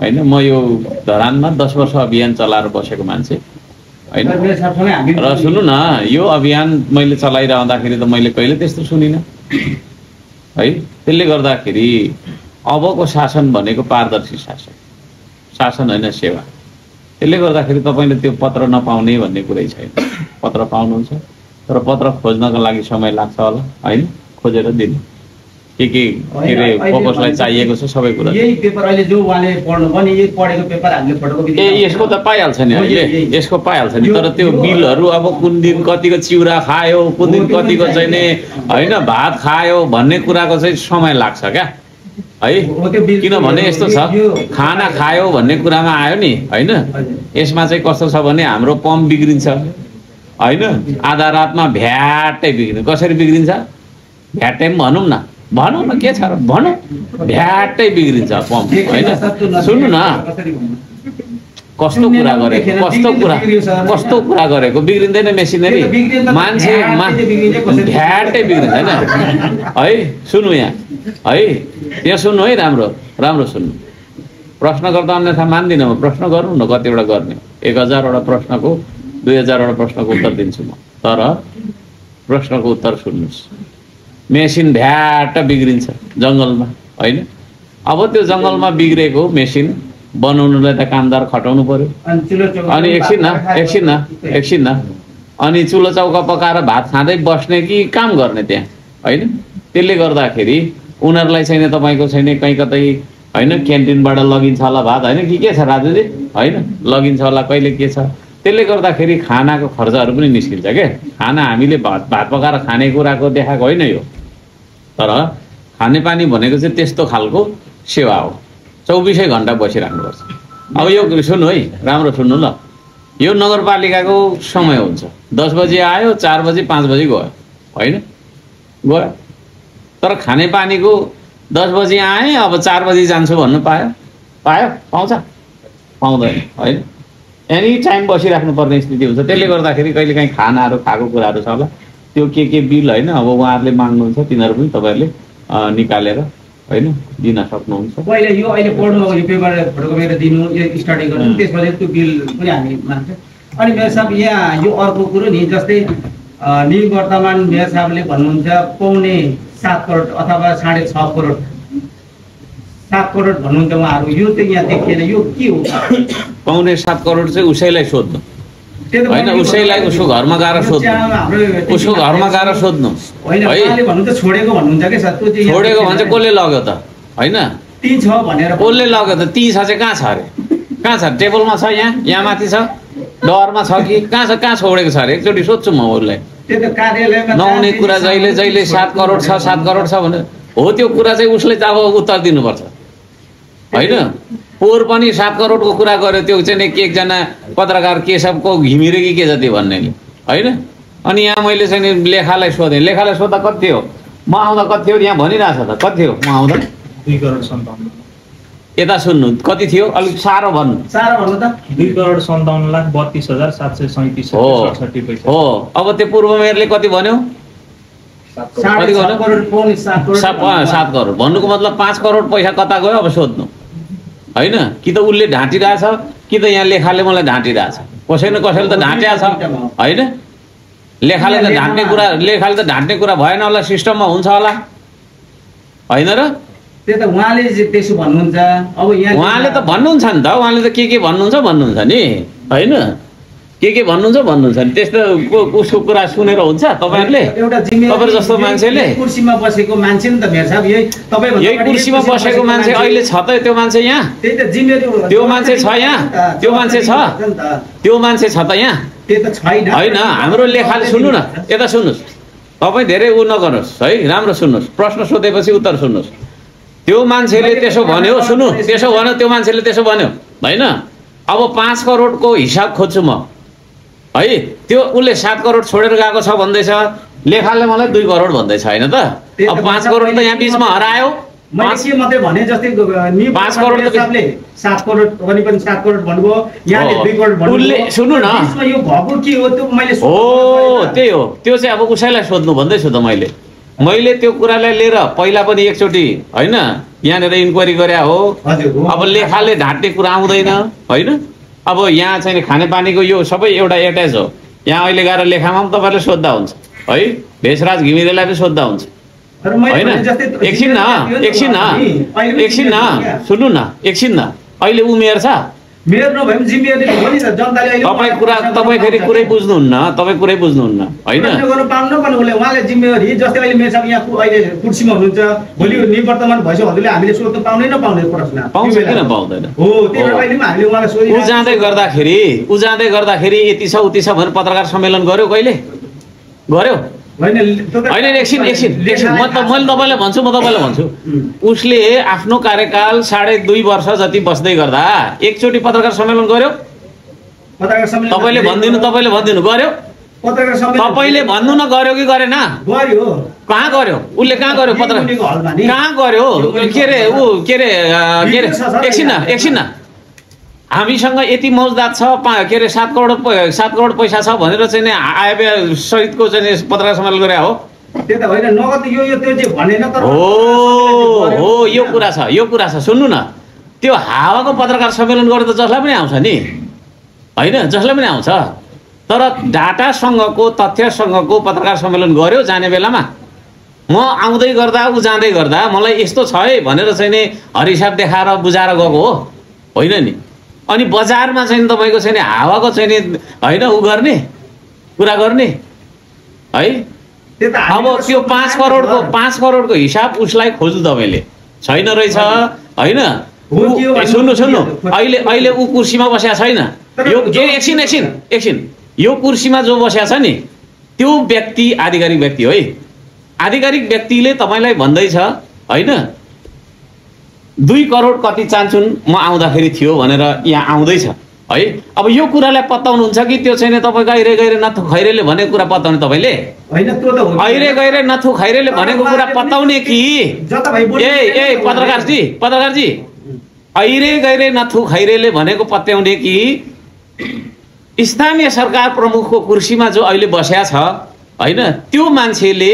होइन? म यो धरानमा 10 वर्ष अभियान चलाएर बसेको मान्छे होइन र सुन्नु न यो अभियान मैले चलाइरहँदाखेरि त मैले कहिले त्यस्तो सुनिनँ है। त्यसले गर्दाखेरि अबको शासन भनेको पारदर्शी शासन होइन सेवा। त्यसले गर्दाखेरि तपाईँले त्यो पत्र नपाउने भन्ने कुरै छैन। पत्र पाउनुहुन्छ तर पत्र खोज्नको लागि समय लाग्छ होला होइन? खोजेर दिनु के अरे फोकसलाई चाहिएको छ सबै कुरा। यही पेपर अहिले जो उहाँले पढ्नु पनि यही पढेको पेपर हामीले फोटोकपी यसको त पाइहाल्छ नि अहिले यसको पाइहाल्छ नि। तर त्यो बिलहरू अब कुन दिन कतिको चिउरा खायो कुन दिन कतिको चाहिँ नि होइन भात खायो भन्ने कुराको चाहिँ समय लाग्छ क्या है। किनभने यस्तो छ खाना खायो भन्ने कुरामा आयो नि होइन यसमा चाहिँ कस्तो छ भने हाम्रो पम्प बिग्रिन्छ होइन आधा रातमा भ्याटै बिग्रिन्छ। कसरी बिग्रिन्छ? भ्याटै भनौँ न के छ र भनौँ भ्याटै बिग्रिन्छ पम्प होइन। सुन्नु न कस्तो कुरा गरेको बिग्रिँदैन मेसिनरी मान्छे भ्याटै बिग्रिन्छ होइन है। सुन्नु यहाँ है यहाँ सुन्नु है राम्रो सुन्नु। प्रश्न गर्दा अन्यथा मान्दिनँ म। प्रश्न गर्नु न कतिवटा गर्ने 1000वटा प्रश्नको 2000वटा प्रश्नको उत्तर दिन्छु म तर प्रश्नको उत्तर सुन्नुहोस्। मेसिन भ्याट बिग्रिन्छ जङ्गलमा होइन? अब त्यो जङ्गलमा बिग्रेको मेसिन बनाउनुलाई त कामदार खटाउनु पर्यो। अनि एकछिन न अनि चुलो चौका पकाएर भात खाँदै बस्ने कि काम गर्ने त्यहाँ हैन। त्यसले गर्दाखेरि उनीहरुलाई छैन तपाईको छैन कहीं कतै हैन क्यान्टिनबाट लगिन्छ होला भात हैन कि के छ राजुजी हैन लगिन्छ होला कहिले के छ। त्यसले गर्दाखेरि खानाको खर्चहरु पनि निस्किन्छ के। खाना हामीले भात पकाएर खाने कुराको देखाको होइन यो। तर खानेपानी भनेको चाहिँ त्यस्तो खालको सेवा हो 24 घण्टा बसिराख्नुपर्छ। अब यो सुन्नु है राम्रो सुन्नु ल। यो नगरपालिकाको समय हुन्छ 10 बजे आयो 4 बजे 5 बजे गयो हैन गयो। तर खानेपानीको 10 बजे आए अब 4 बजे जान्छु भन्नु पायो पाउँदैन हैन। एनी टाइम बसिराख्नुपर्ने स्थिति हुन्छ। त्यसले गर्दाखेरि कहिले काहीँ खानाहरु खाएको कुराहरु छ होला त्यो के बिल हैन अब उहाँहरुले माग्नुहुन्छ तिनीहरु पनि तपाईहरुले निकालेर हैन दिन सक्नुहुन्छ। पहिले यो अहिले पढ्नु यो पेपर फर्काएर दिनु यो स्टडी गर्नु त्यसपछि त्यो बिल पनि हामी मान्छ। अनि मेयर साहब यहाँ यो अर्को कुरो नि जस्तै निवर्तमान मेयर साहबले भन्नुहुन्छ पौने 7 करोड अथवा 6.5 करोड 7 करोड भन्नुहुन्छ उहाँहरु। यो त यहाँ देखिएन यो के हो। पौने 7 करोड चाहिँ उसैलाई सोध्नु हैन उसैलाई उसको घरमा गएर सोध्नु हैन। भन्नु त छोडेको भन्नुहुन्छ के सर त्यो छोडेको भन्छ कसले लग्यो त हैन। 30 छ भनेर कसले लग्यो त 30 छ चाहिँ कहाँ छ अरे कहाँ छ टेबलमा छ यहाँ माथि छ डरमा छ कि कहाँ छोडेको छ अरे एकचोटी सोध्छु म उलाई। त्यो त कार्यालयमा नहुने कुरा जहिले जहिले 7 करोड छ 7 करोड छ भने हो त्यो कुरा चाहिँ उसले त अब उत्तर दिनुपर्छ हैन। पोहोर पनि 7 करोडको कुरा गर्यो त्यो चाहिँ एकजना पत्रकार केशवको घिमिरे कि के जति भन्नेले हैन। अनि यहाँ मैले चाहिँ लेखालाई सोधेँ लेखालाई सोध्दा कति हो म आउँदा कति हो यहाँ भनिरहेछ त कति हो म आउँदा 2 करोड 57 यता सुन्नु कति थियो अलिक सारो भन्नु त 2 करोड 57 लाख 32 हजार 737 हो। अब त्यो पूर्व मेयरले कति भन्यो 7 करोड भन्नुको मतलब 5 करोड पैसा कता गयो अब सोध्नु हैन। कि त उले ढाँटिरहेछ कि त यहाँ लेखाले मलाई ढाँटिरहेछ कसै न कसैले त ढाँट्या छ हैन। लेखाले त ढाँट्ने कुरा भएन होला सिस्टममा हुन्छ होला हैन र त्यो त उहाँले त्यसो भन्नुहुन्छ। अब यहाँ उहाँले त भन्नुहुन्छ नि त उहाँले त के भन्नुहुन्छ नि हैन के भन्नुहुन्छ नि। त्यस्तो उसको कुरा सुनेर हुन्छ तपाईहरुले एउटा जिम्मेवारी जस्तो मान्छेले कुर्सीमा बसेको मान्छे नि त मेयर साहब यही तपाई भन्नु यही कुर्सीमा बसेको मान्छे अहिले छ त त्यो मान्छे यहाँ त्यही त जिम्मेवारी त्यो मान्छे छ यहाँ त्यो मान्छे छ त यहाँ त्यो त छैन हैन। हाम्रो लेखाले सुन्नु न यता सुन्नुस् तपाई धेरै उ नगर्नुस् है राम्रो सुन्नुस् प्रश्न सोधेपछि उत्तर सुन्नुस्। त्यो मान्छेले त्यसो भन्यो सुन्नु त्यसो भन्यो त्यो मान्छेले त्यसो भन्यो हैन। अब 5 करोडको हिसाब खोज्छु म है त्यो उसले 7 करोड छोडेर गएको छ भन्दैछ लेखाले मलाई 2 करोड भन्दैछ हैन त। अब 5 करोड त यहाँ बीचमा हरायो मैले मात्रै भने जस्तै 5 करोड त हिसाबले 7 करोड पनि 7 करोड भन्नुभयो यहाँले 2 करोड भन्नुभयो उसले सुन्नु न बीचमा यो भएको के हो त्यो मैले हो त्यही हो। त्यो चाहिँ अब उसैलाई सोध्नु भन्दैछु त मैले त्यो कुरालाई लिएर पहिला पनि एकचोटी हैन यहाँनेर इन्क्वायरी गरे हो। अब लेखाले ढाट्ने कुरा आउँदैन हैन। अब यहाँ चाहिँ खानेपानीको यो सबै एउटा एट्याच हो। यहाँ अहिले गएर लेखामा पनि तपाईहरुले सोध्दा हुन्छ है भेषराज घिमिरेलाई पनि सोध्दा हुन्छ हैन। एकछिन न सुन्नु न अहिले उ मेयर छ मेयर नभए पनि जिम्मेवारी हो नि त जनताले अहिले तपाईँ कुरै बुझ्नुहुन्न हैन। उहाँले जिम्मेवारी जस्तै अहिले मेयर साहब यहाँ अहिले कुर्सीमा हुनुहुन्छ भोलि निवर्तमान भएकोहरूले हामीले सोध्नु पाउने प्रश्न किन पाउँदैन हो। त्यसले अहिले पनि हामीले उहाँलाई सोधि उ जाँदै गर्दाखेरि यति छ उति छ भनेर पत्रकार सम्मेलन गर्यो कहिले गर्यो हैन हैन। एकछिन म तपाईँलाई भन्छु उसले आफ्नो कार्यकाल 2.5 वर्ष जति बस्दै गर्दा एकचोटी पत्रकार सम्मेलन गर्यो तपाईँले भन्दिनु गर्यो तपाईँले भन्नु न गर्यो कि गरेन कहाँ गर्यो उसले कहाँ गर्यो के रे एकछिन हामीसँग यति मौजदात छ के 7 करोड पैसा छ भनेर चाहिँ आयव्यय सहितको चाहिँ पत्रकार सम्मेलन गरे हो त्यो त होइन नगद यो त्यो चाहिँ भनेन तर हो यो कुरा छ सुन्नु न। त्यो हावाको पत्रकार सम्मेलन गरे त जसलाई पनि आउँछ नि हैन जसलाई पनि आउँछ तर डाटासँगको तथ्यसँगको पत्रकार सम्मेलन गर्यो जाने बेलामा म आउँदै गर्दा उ जाँदै गर्दा मलाई यस्तो छ है भनेर चाहिँ हरिसाब देखाएर बुझाएर गएको हो होइन नि। अनि बजारमा चाहिँ तपाईको चाहिँ हावाको चाहिँ हैन उ गर्ने कुरा गर्ने है। अब त्यो 5 करोडको हिसाब उसलाई खोज्नु तपाईले छैन रहेछ हैन। सुन्नु अहिले उ कुर्सीमा बस्या छैन, यो एकछिन यो कुर्सीमा जो बस्या छ नि त्यो व्यक्ति आधिकारिक व्यक्ति हो है। आधिकारिक व्यक्तिले तपाईलाई भन्दै छ हैन 2 करोड कति चाहन्छुन् म आउँदाखेरि थियो भनेर यहाँ आउँदै छ है। अब यो कुरालाई पत्याउनु हुन्छ कि त्यो छैन तपाईको आइरे गइरे नथु खैरेले भनेको कुरा पत्याउने तपाईले हैन। त्यो त हो आइरे गइरे नथु खैरेले भनेको कुरा पत्याउने कि ए पत्रकार जी आइरे गइरे नथु खैरेले भनेको पत्याउने कि स्थानीय सरकार प्रमुखको कुर्सीमा जो अहिले बस्या छ हैन त्यो मान्छेले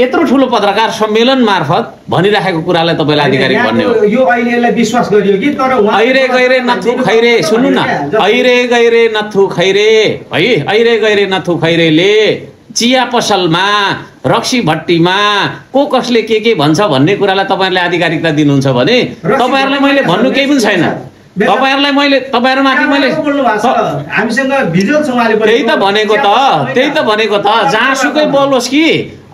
यत्रो ठुलो पत्रकार सम्मेलन मार्फत भनिराखेको कुरालाई तपाईलाई आधिकारिक भन्ने हो। यो अहिले विश्वास गरियो कि तर आइरे गइरे नथु खैरे सुन्नु न आइरे गइरे नथु खैरे है। आइरे गइरे नथु खैरेले चिया पसलमा रक्सी भट्टीमा को कसले के भन्छ भन्ने कुरालाई तपाईहरुले आधिकारिकता दिनुहुन्छ भने तपाईहरुलाई मैले भन्नु केही पनि छैन। तपाईहरुलाई मैले तपाईहरुमाथि मैले हामीसँग भिजुअल छ उहाँले त्यही त भनेको त जहाँसुकै बोलोस् कि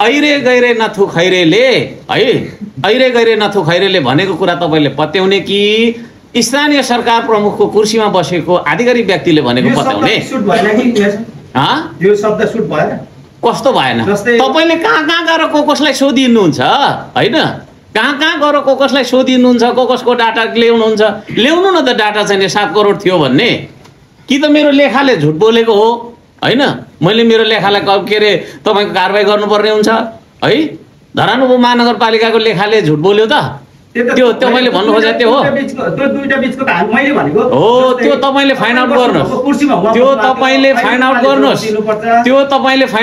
आइरे गइरे नथु खैरेले भनेको कुरा तपाईले पत्याउने कि स्थानीय सरकार प्रमुखको कुर्सीमा बसेको आधिकारिक व्यक्तिले भनेको पत्याउने? यो शब्द सुट भएन कस्तो भएन? तपाईले कहाँ गएर कसलाई सोधिनुहुन्छ हैन? कहाँ गएर कसलाई सोधिनुहुन्छ? कसको डाटा ल्याउनुहुन्छ? ल्याउनु न त डाटा चाहिँ 7 करोड थियो भन्ने कि त मेरो लेखाले झुट बोलेको हो हैन। मैले मेरो लेखालाई के रे तपाईको कारबाही गर्नुपर्ने हुन्छ है। धरान उपमहानगरपालिकाको लेखाले झुट बोल्यो त त्यो मैले भन्नु खोजे त्यो हो। त्यो दुईटा बीचको त मैले भनेको हो। त्यो तपाईले फाइन्ड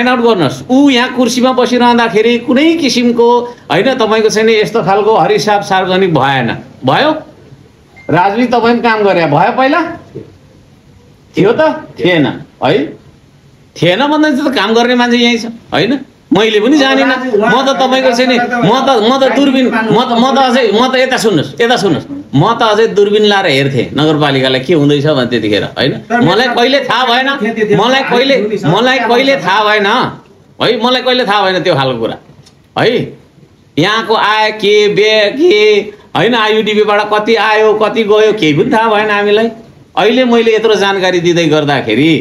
आउट गर्नुस् उ यहाँ कुर्सीमा बसिरहँदाखेरि कुनै किसिमको हैन तपाईको छैन यस्तो खालको हरिसाब सार्वजनिक भएन। भयो राजनीति तपाईले काम गरे भयो पहिला थियो त थिएन है। थिएन भन्दा त काम गर्ने मान्छे यही छ हैन। मैले पनि जानिन म त तपाईको छैन म त यता सुन्नुस् म त अझै दूरबीन लाएर हेर्थे नगरपालिकालाई के हुँदैछ भने त्यतिखेर हैन। मलाई कहिले थाहा भएन है। मलाई कहिले थाहा भएन त्यो खालको कुरा है। यहाँको आए के बे के हैन आयुडीबीबाट कति आयो कति गयो केही पनि थाहा भएन हामीलाई। अहिले मैले यत्रो जानकारी दिँदै गर्दाखेरि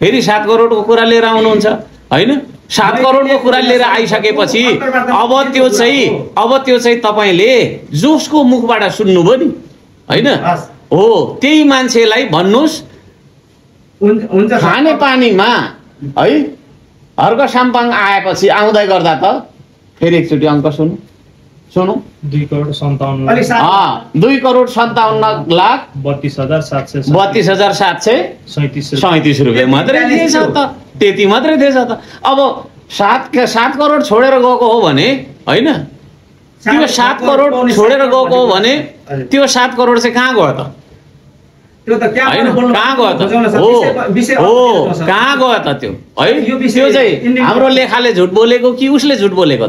फेरि 7 करोडको कुरा लिएर आउनुहुन्छ हैन। 7 करोडको कुरा लिएर आइसकेपछि अब त्यो चाहिँ तपाईले जोसको मुखबाट सुन्नुभयो नि हैन। हो त्यही मान्छेलाई भन्नुस् खाने पानीमा है हर्क साम्पाङ आएपछि आउँदै गर्दा त फेरि एकचोटी अङ्क सुनु 2,57,32,37,37 रुपैयाँ मात्रै दिएछ त त्यति मात्रै दिएछ त। अब 7 करोड छोडेर गएको हो भने हैन त्यो 7 करोड छोडेर गएको हो भने त्यो 7 करोड चाहिँ कहाँ गयो त? त्यो त कहाँ गयो त त्यो है। त्यो चाहिँ हाम्रो लेखाले झुट बोलेको कि उसले झुट बोलेको त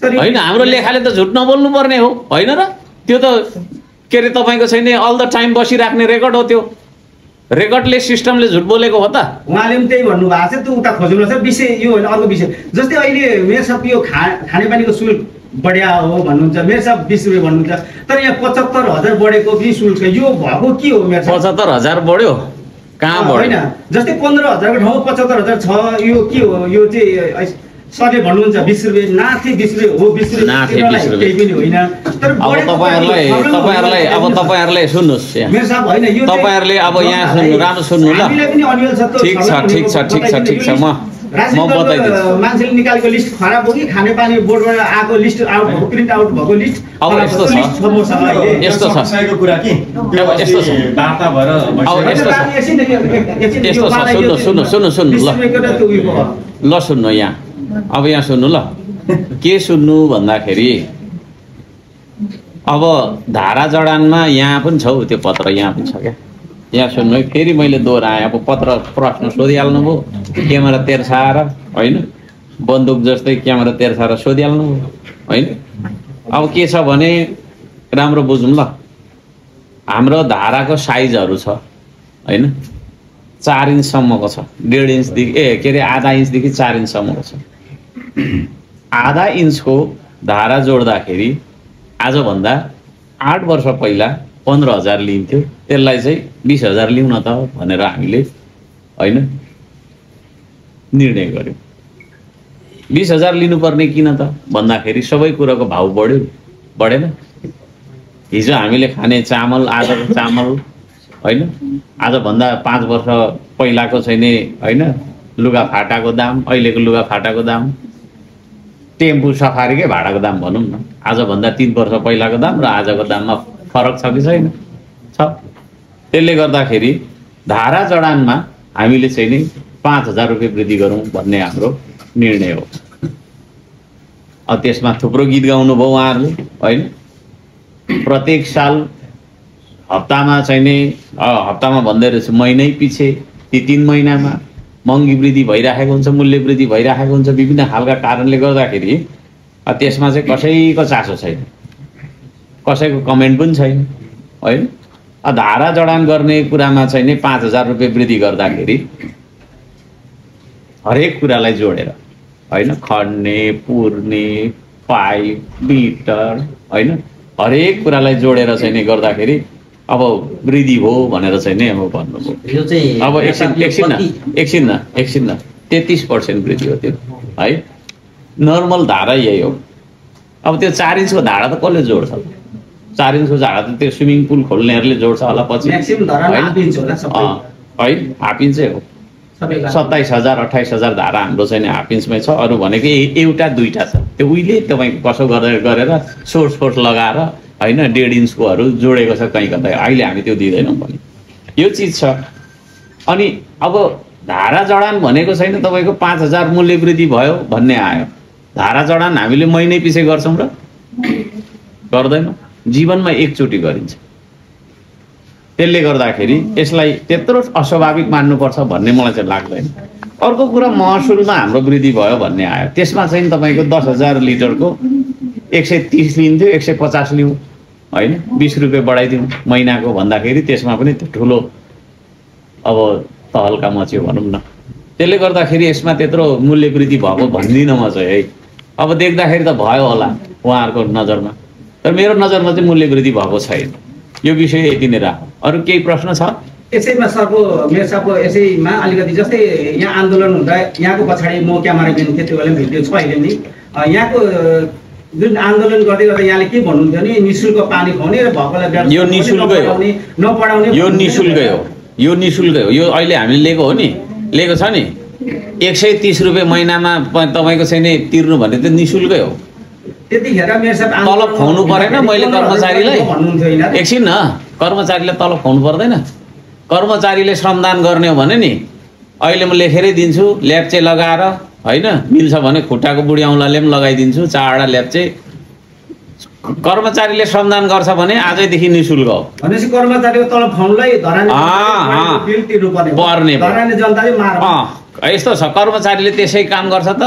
हैन। हाम्रो लेखाले त झुट नबोल्नु पर्ने हो हैन र? त्यो त के रे तपाईको छैन अल द टाइम बसिराख्ने रेकर्ड हो। त्यो रेकर्डले सिस्टमले झुट बोलेको हो त। उहाँले पनि त्यही भन्नु भएको छ। त्यो उता खोज्नु छ विषय यो हैन अर्को विषय। जस्तै अहिले मेरो सब यो खानेपानीको शुल्क बढ्या हो भन्नुहुन्छ मेरो सब 20 रुपैयाँ भन्नुहुन्छ तर यहाँ 75,000 बढेको कि शुल्क यो भएको के हो? मेरो 75,000 बढ्यो कहाँ बढ्यो हैन। जस्तै 15,000 को ठाउँ 75,000 छ यो के हो? यो चाहिँ सरले भन्नुहुन्छ 20 रुपैयाँ नाथे 20 रुपैयाँ हो 20 रुपैयाँ। अब तपाईँहरुलाई सुन्नुस् यहाँ तपाईहरुले अब यहाँ सुन्नु राम्रो सुन्नु ल। ठीक छ म बताइदिन्छु। मान्छेले निकालेको लिस्ट खराब हो कि खानेपानी बोर्डबाट आएको लिस्ट आउट हो प्रिन्ट आउट भएको लिस्ट अब यस्तो छ सुन्नु यहाँ अब यहाँ सुन्नु ल के सुन्नु भन्दाखेरि अब धारा जडानमा यहाँ पनि छ त्यो पत्र यहाँ पनि छ क्या। यहाँ सुन्नु है फेरि मैले दोहोऱ्याएँ। अब पत्र प्रश्न सोधिहाल्नुभयो क्यामेरा तेर्साएर होइन बन्दुक जस्तै क्यामेरा तेर्साएर सोधिहाल्नुभयो होइन। अब के छ भने राम्रो बुझौँ ल। हाम्रो धाराको साइजहरु छ हैन 4 इन्च सम्मको छ 1.5 इन्च देखि आधा इन्च देखि 4 इन्च सम्मको छ। आधा इन्चको धारा जोड्दाखेरि आज भन्दा 8 वर्ष पहिला 15,000 लिन्थ्यो, त्यसलाई चाहिँ 20,000 लिउन त भनेर हामीले हैन निर्णय गर्यौं। 20,000 लिनुपर्ने किन त भन्दाखेरि सबै कुराको भाव बढ्यो, बढेन? हिजो हामीले खाने चामल आजको चामल हैन आज भन्दा 5 वर्ष पहिलाको छैन हैन लुगा फाटाको दाम अहिलेको लुगा फाटाको दाम, टेम्पु सफारीकै भाडाको दाम भनौं न आज भन्दा 3 वर्ष पहिलाको दाम र आजको दाममा फरक छ कि छैन? छ। त्यसले गर्दाखेरि धारा जडानमा हामीले चाहिँ नि 5,000 रुपैयाँ वृद्धि गरौं भन्ने हाम्रो निर्णय हो। अब त्यसमा थुप्रो गीत गाउनु भयो उहाँहरुले हैन, प्रत्येक साल हप्तामा चाहिँ नि हप्तामा भन्दै रहेछ महिनै पछि 3 महिनामा महँगी वृद्धि भइराखेको हुन्छ, मूल्य वृद्धि भइराखेको हुन्छ विभिन्न हालका कारणले गर्दाखेरि। त्यसमा चाहिँ कसैको चासो छैन, कसैको कमेन्ट पनि छैन हैन। धारा जडान गर्ने कुरामा चाहिँ नि 5,000 रुपैयाँ वृद्धि गर्दाखेरि हरेक कुरालाई जोडेर हैन खड्ने पुर्ने पाइप मिटर हैन हरेक कुरालाई जोडेर चाहिँ नि गर्दाखेरि अब वृद्धि भो भनेर चाहिँ नि अब भन्नु यो चाहिँ अब एकछिन न 33% वृद्धि हो त्यो है। नर्मल धारा यही हो। अब त्यो 4 इन्चको धारा त कसले जोड्छ? 4 इन्चको धारा त त्यो स्विमिङ पुल खोल्नेहरुले जोड्छ होला पछि। म्याक्सिमम धारा 8 इन्च होला सबै है, 8 इन्चै हो सबैको। 27,000 28,000 धारा हाम्रो चाहिँ हाफ इन्चमै छ, अरु भनेको एउटा दुईटा छ। त्यो उहिले तपाईँ कसो गरेर सोर्स फोर्स लगाएर हैन 1.5 इन्चकोहरु जोडेको छ कतै कतै, अहिले हामी त्यो दिदैनौं पनि यो चीज छ। अनि अब धारा जडान भनेको छैन तपाईको 5,000 मूल्य वृद्धि भयो भन्ने आयो। धारा जडान हामीले महिनै पछि गर्छौं र गर्दैनौं, जीवनमा एकचोटी गरिन्छ। त्यसले गर्दाखेरि यसलाई त्यत्रो अस्वाभाविक मान्नुपर्छ भन्ने मलाई चाहिँ लाग्दैन। अर्को कुरा महसुलमा हाम्रो वृद्धि भयो भन्ने आयो, त्यसमा चाहिँ तपाईको 10,000 लिटरको 130 लिन्थ्यो 150 लिऊ हैन 20 रुपैयाँ बढाइदिउँ महिनाको भन्दाखेरि त्यसमा पनि त्यो ठुलो अब तहल्का मच्यो भनौं न। त्यसले गर्दाखेरि यसमा त्यत्रो मूल्य वृद्धि भएको भन्दिन म चाहिँ है। अब देख्दाखेरि त भयो होला उहाँहरुको नजरमा, तर मेरो नजरमा चाहिँ मूल्य वृद्धि भएको छैन। यो विषय यति नै राख। अरु केही प्रश्न छ? यसैमा सरको मेरो सबको यसैमा अलिकति जस्तै यहाँ आन्दोलन हुँदा यहाँको पछाडी म क्यामेराम्यान थिए त्यो बेला भिडियो छ अहिले नि, यहाँको जुन आन्दोलन गर्दै गर्दा यहाँले के भन्नुहुन्थ्यो नि निशुल्क पानी खुवाउने र भएकोलाई व्यवस्था यो निशुल्कै हो नपढाउने, यो निशुल्कै हो, यो निशुल्कै हो। यो अहिले हामीले लिएको हो नि, लिएको छ नि 130 रुपैयाँ महिनामा तपाईको चाहिँ नि तिर्नु भने त्यो निशुल्कै हो। त्यतिखेर मेरो साथ तलब खुवाउनु परेन मैले कर्मचारीलाई भन्नुहुन्थ्यो हैन, एकछिन न कर्मचारीलाई तलब खुवाउनु पर्दैन। कर्मचारीले श्रमदान गर्ने हो भने नि अहिले म लेखेरै दिन्छु ल्याप्चे लगाएर हैन, मिल्छ भने खुट्टाको बुढी औँलाले पनि लगाइदिन्छु 4 वटा ल्याप्चे। कर्मचारीले श्रमदान गर्छ भने आजैदेखि निशुल्क हो। भनेपछि कर्मचारीको तलब खुवाउनुलाई धरान बिल तिर्नुपर्ने पर्ने धरान जनताले मार्छ। यस्तो छ कर्मचारीले त्यसै काम गर्छ त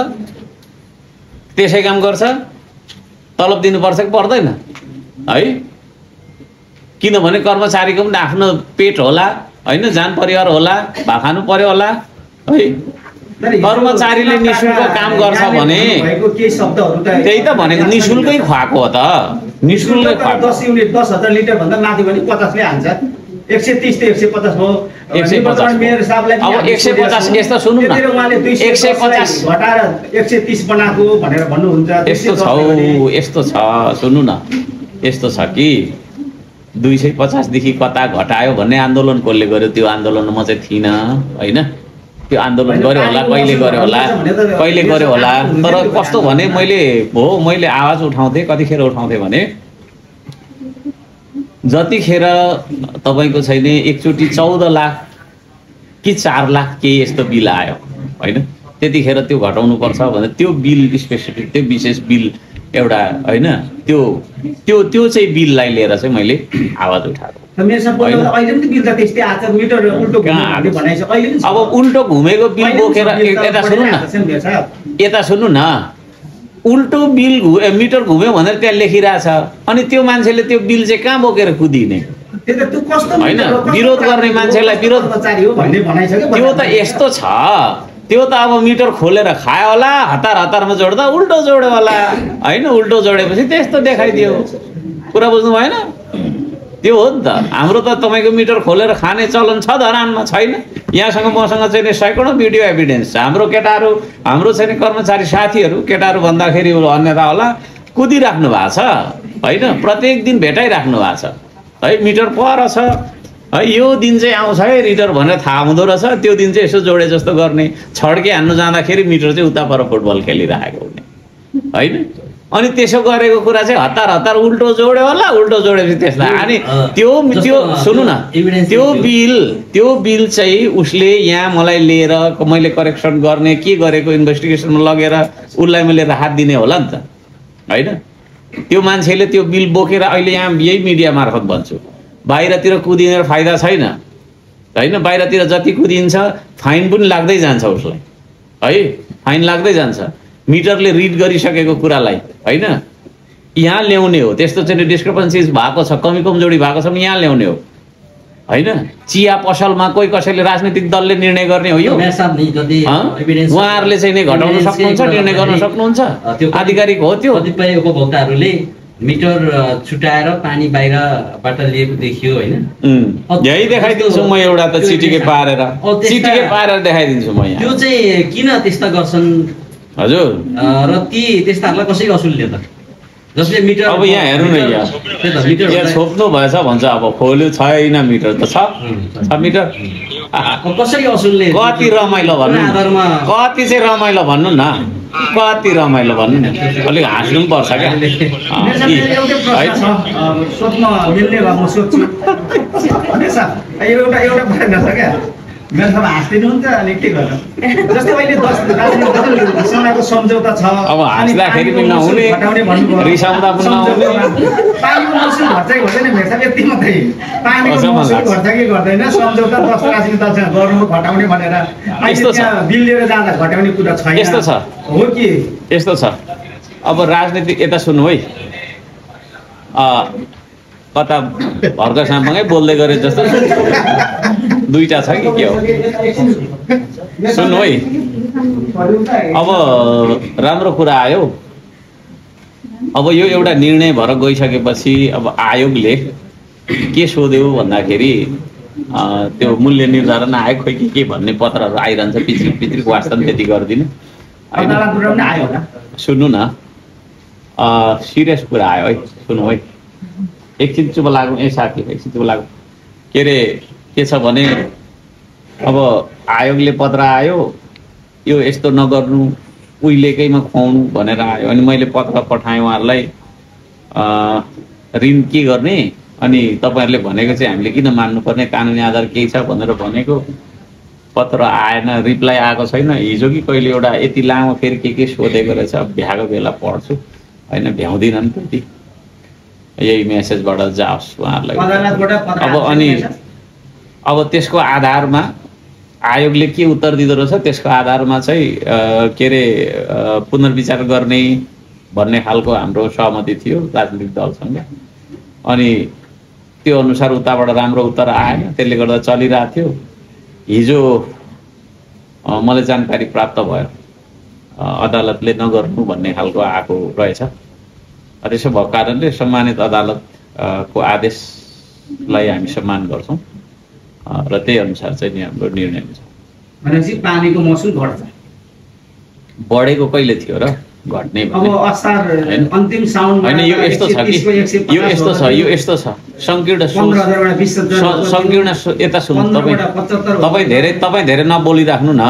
त्यसै काम गर्छ तलब दिनुपर्छ कि पर्दैन है? किनभने कर्मचारीको पनि आफ्नो पेट होला हैन, जान परिवार होला, भा खानु पर्यो होला है। कर्मचारीले निशुल्क काम गर्छ भने त्यही त भनेको निशुल्कै खुवाको हो त, निशुल्कै खुवाको 10 युनिट 10,000 लिटर भन्दा माथि भने 50 ले हान्छ 130 त 150 हो 150 मेयर साहबले अब 150 यस्तो सुन्नु न 150 घटाएर 130 बनाको भनेर भन्नु हुन्छ। यस्तो छ सुन्नु न, यस्तो छ कि 250 देखि कता घटायो भन्ने आन्दोलन कसले गर्यो? त्यो आन्दोलन म चाहिँ थिइन हैन, त्यो आन्दोलन गर्यो होला कहिले गर्यो होला तर कस्तो भने मैले आवाज उठाउँथे कतिखेर उठाउँथे भने जतिखेर तपाईको छैन एकचोटी 14 लाख कि 4 लाख के यस्तो बिल आयो हैन, त्यतिखेर त्यो घटाउनु पर्छ भने त्यो बिल स्पेसिफिक त्यो विशेष बिल एउटा हैन त्यो त्यो त्यो चाहिँ बिललाई लिएर चाहिँ मैले आवाज उठाएको। अब उल्टो घुमेको बिल बोकेर यता सुन्नु न उल्टो बिल मिटर घुम्यो भनेर त्यहाँ लेखिरहेछ अनि त्यो मान्छेले त्यो बिल चाहिँ कहाँ बोकेर कुदिने? विरोध गर्ने मान्छेलाई विरोध त्यो त यस्तो छ, त्यो त अब मिटर खोलेर खायो होला, हतार हतारमा जोड्दा उल्टो जोड्यो होला हैन, उल्टो जोडेपछि त्यस्तो देखाइदियो। कुरा बुझ्नु भएन? त्यो हो नि त। हाम्रो त तपाईको मिटर खोलेर खाने चलन छ धरानमा, छैन? यहाँसँग मसँग चाहिँ सैकडौं भिडियो एभिडेन्स, हाम्रो केटाहरु, हाम्रो चाहिँ कर्मचारी साथीहरु केटाहरु भन्दाखेरि अन्यथा होला कुदिराख्नु भएको छ हैन, प्रत्येक दिन भेटाइराख्नु भएको छ है, मिटर पर छ है, यो दिन चाहिँ आउँछ है रिडर भनेर थाहा हुँदो रहेछ। त्यो दिन चाहिँ यसो जोडे जस्तो गर्ने, छड्के हान्नु जाँदाखेरि मिटर चाहिँ उता पर फुटबल खेलिरहेको हुने हैन। अनि त्यसो गरेको कुरा चाहिँ हतार हतार उल्टो जोड्यो होला, उल्टो जोडेपछि त्यसलाई अनि त्यो सुन्नु न, त्यो बिल चाहिँ उसले यहाँ मलाई लिएर मैले करेक्सन गर्ने के गरेको इन्भेस्टिगेसनमा लगेर उसलाई मैले राहत दिने होला नि त हैन। त्यो मान्छेले त्यो बिल बोकेर अहिले यहाँ यही मिडिया मार्फत भन्छु, बाहिरतिर कुदिनेर फाइदा छैन हैन। बाहिरतिर जति कुदिन्छ फाइन पनि लाग्दै जान्छ उसलाई है, फाइन लाग्दै जान्छ मिटरले रिड गरिसकेको कुरालाई हैन। यहाँ ल्याउने हो, त्यस्तो चाहिँ डिस्क्रिपेन्सीज भएको छ, कमी कमजोरी भएको छ यहाँ ल्याउने हो हैन। चिया पसलमा कोही कसैले राजनीतिक दलले निर्णय गर्ने हो, यो उहाँहरूले चाहिँ नै घटाउन सक्नुहुन्छ, निर्णय गर्न सक्नुहुन्छ, आधिकारिक हो। त्यो कतिपय उपभोक्ताहरूले मिटर छुटाएर पानी बाहिरबाट लिएको देखियो हैन, यही देखाइदिन्छु म एउटा त चिटिके पारेर देखाइदिन्छु म यहाँ। त्यो चाहिँ किन त्यस्ता गर्छन् हजुर? र ती त्यस्ताहरूलाई कसरी असुल्ने त जसले मिटर? अब यहाँ हेर्नु न, यहाँ छोप्नु भएछ भन्छ, अब खोल्यो छैन मिटर त छ मिटर कसरी असुल्ने? कति रमाइलो भन्नु, कति चाहिँ रमाइलो भन्नु न, कति रमाइलो भन्नु न, अलिक हाँस्नु पनि पर्छ क्या है। मेरो त हाँस्दैन नि त, अनि के गर्नु? जस्तै मैले 10 राजनीतिक समयको सम्झौता छ, अब हाँस्दाखेरि पनि नहुने, रिसाउँदा पनि नहुने, पानीको मौसम घट्दै हुँदैन मेरसा यति मात्रै, पानीको मौसम घट्दै गर्दैन सम्झौता 10 राजनीतिक दलसँग गर्नु घटाउने भनेर यस्तो छ, बिल लिएर जाँदा घटाउने कुरा छैन, यस्तो छ हो कि यस्तो छ। अब राजनीतिक यता सुन्नु है, कता भर्खर सामसँगै बोल्दै गरे जस्तो दुईटा छ कि के हो सुन्नु है। अब राम्रो कुरा आयो। अब यो एउटा निर्णय भएर गइसकेपछि अब आयोगले के सोध्यो भन्दाखेरि त्यो मूल्य निर्धारण आयोग खोइ के भन्ने पत्रहरू आइरहन्छ पित्रिक, वास्तवमा त्यति गरिदिनु होइन। सुन्नु न, सिरियस कुरा आयो है, सुन्नु है, एकछिन चुप लागौँ ए साथी, एकछिन चुप लागौँ। के अरे के छ भने अब आयोगले पत्र आयो, यो यस्तो नगर्नु, उहिलेकैमा खुवाउनु भनेर आयो। अनि मैले पत्र पठाएँ उहाँहरूलाई, ऋण के गर्ने, अनि तपाईँहरूले भनेको चाहिँ हामीले किन मान्नुपर्ने, कानुनी आधार केही छ भनेर भनेको। पत्र आएन, रिप्लाई आएको छैन। हिजो कि कहिले एउटा यति लामो फेरि के सोधेको रहेछ, भ्याएको बेला पढ्छु होइन, भ्याउँदिन नि त्यति, यही मेसेजबाट जाओस् उहाँहरूलाई। अब अनि अब त्यसको आधारमा आयोगले के उत्तर दिँदो रहेछ, त्यसको आधारमा चाहिँ के अरे पुनर्विचार गर्ने भन्ने खालको हाम्रो सहमति थियो राजनीतिक दलसँग। अनि त्यो अनुसार उताबाट राम्रो उत्तर आएन, त्यसले गर्दा चलिरहेको थियो। हिजो मलाई जानकारी प्राप्त भयो अदालतले नगर्नु भन्ने खालको आएको रहेछ। त्यसो भएको कारणले सम्मानित अदालतको आदेशलाई हामी सम्मान गर्छौँ र त्यही अनुसार चाहिँ नि हाम्रो निर्णय हुन्छ। भनेपछि पानीको मौसम घट्छ, बढेको कहिले थियो र घट्ने अब असार अन्तिम साउनमा हैन। यो यस्तो छ कि यो यस्तो छ संकीर्ण संकीर्ण यता सुन्नु, तपाईँ धेरै नबोलिराख्नु न,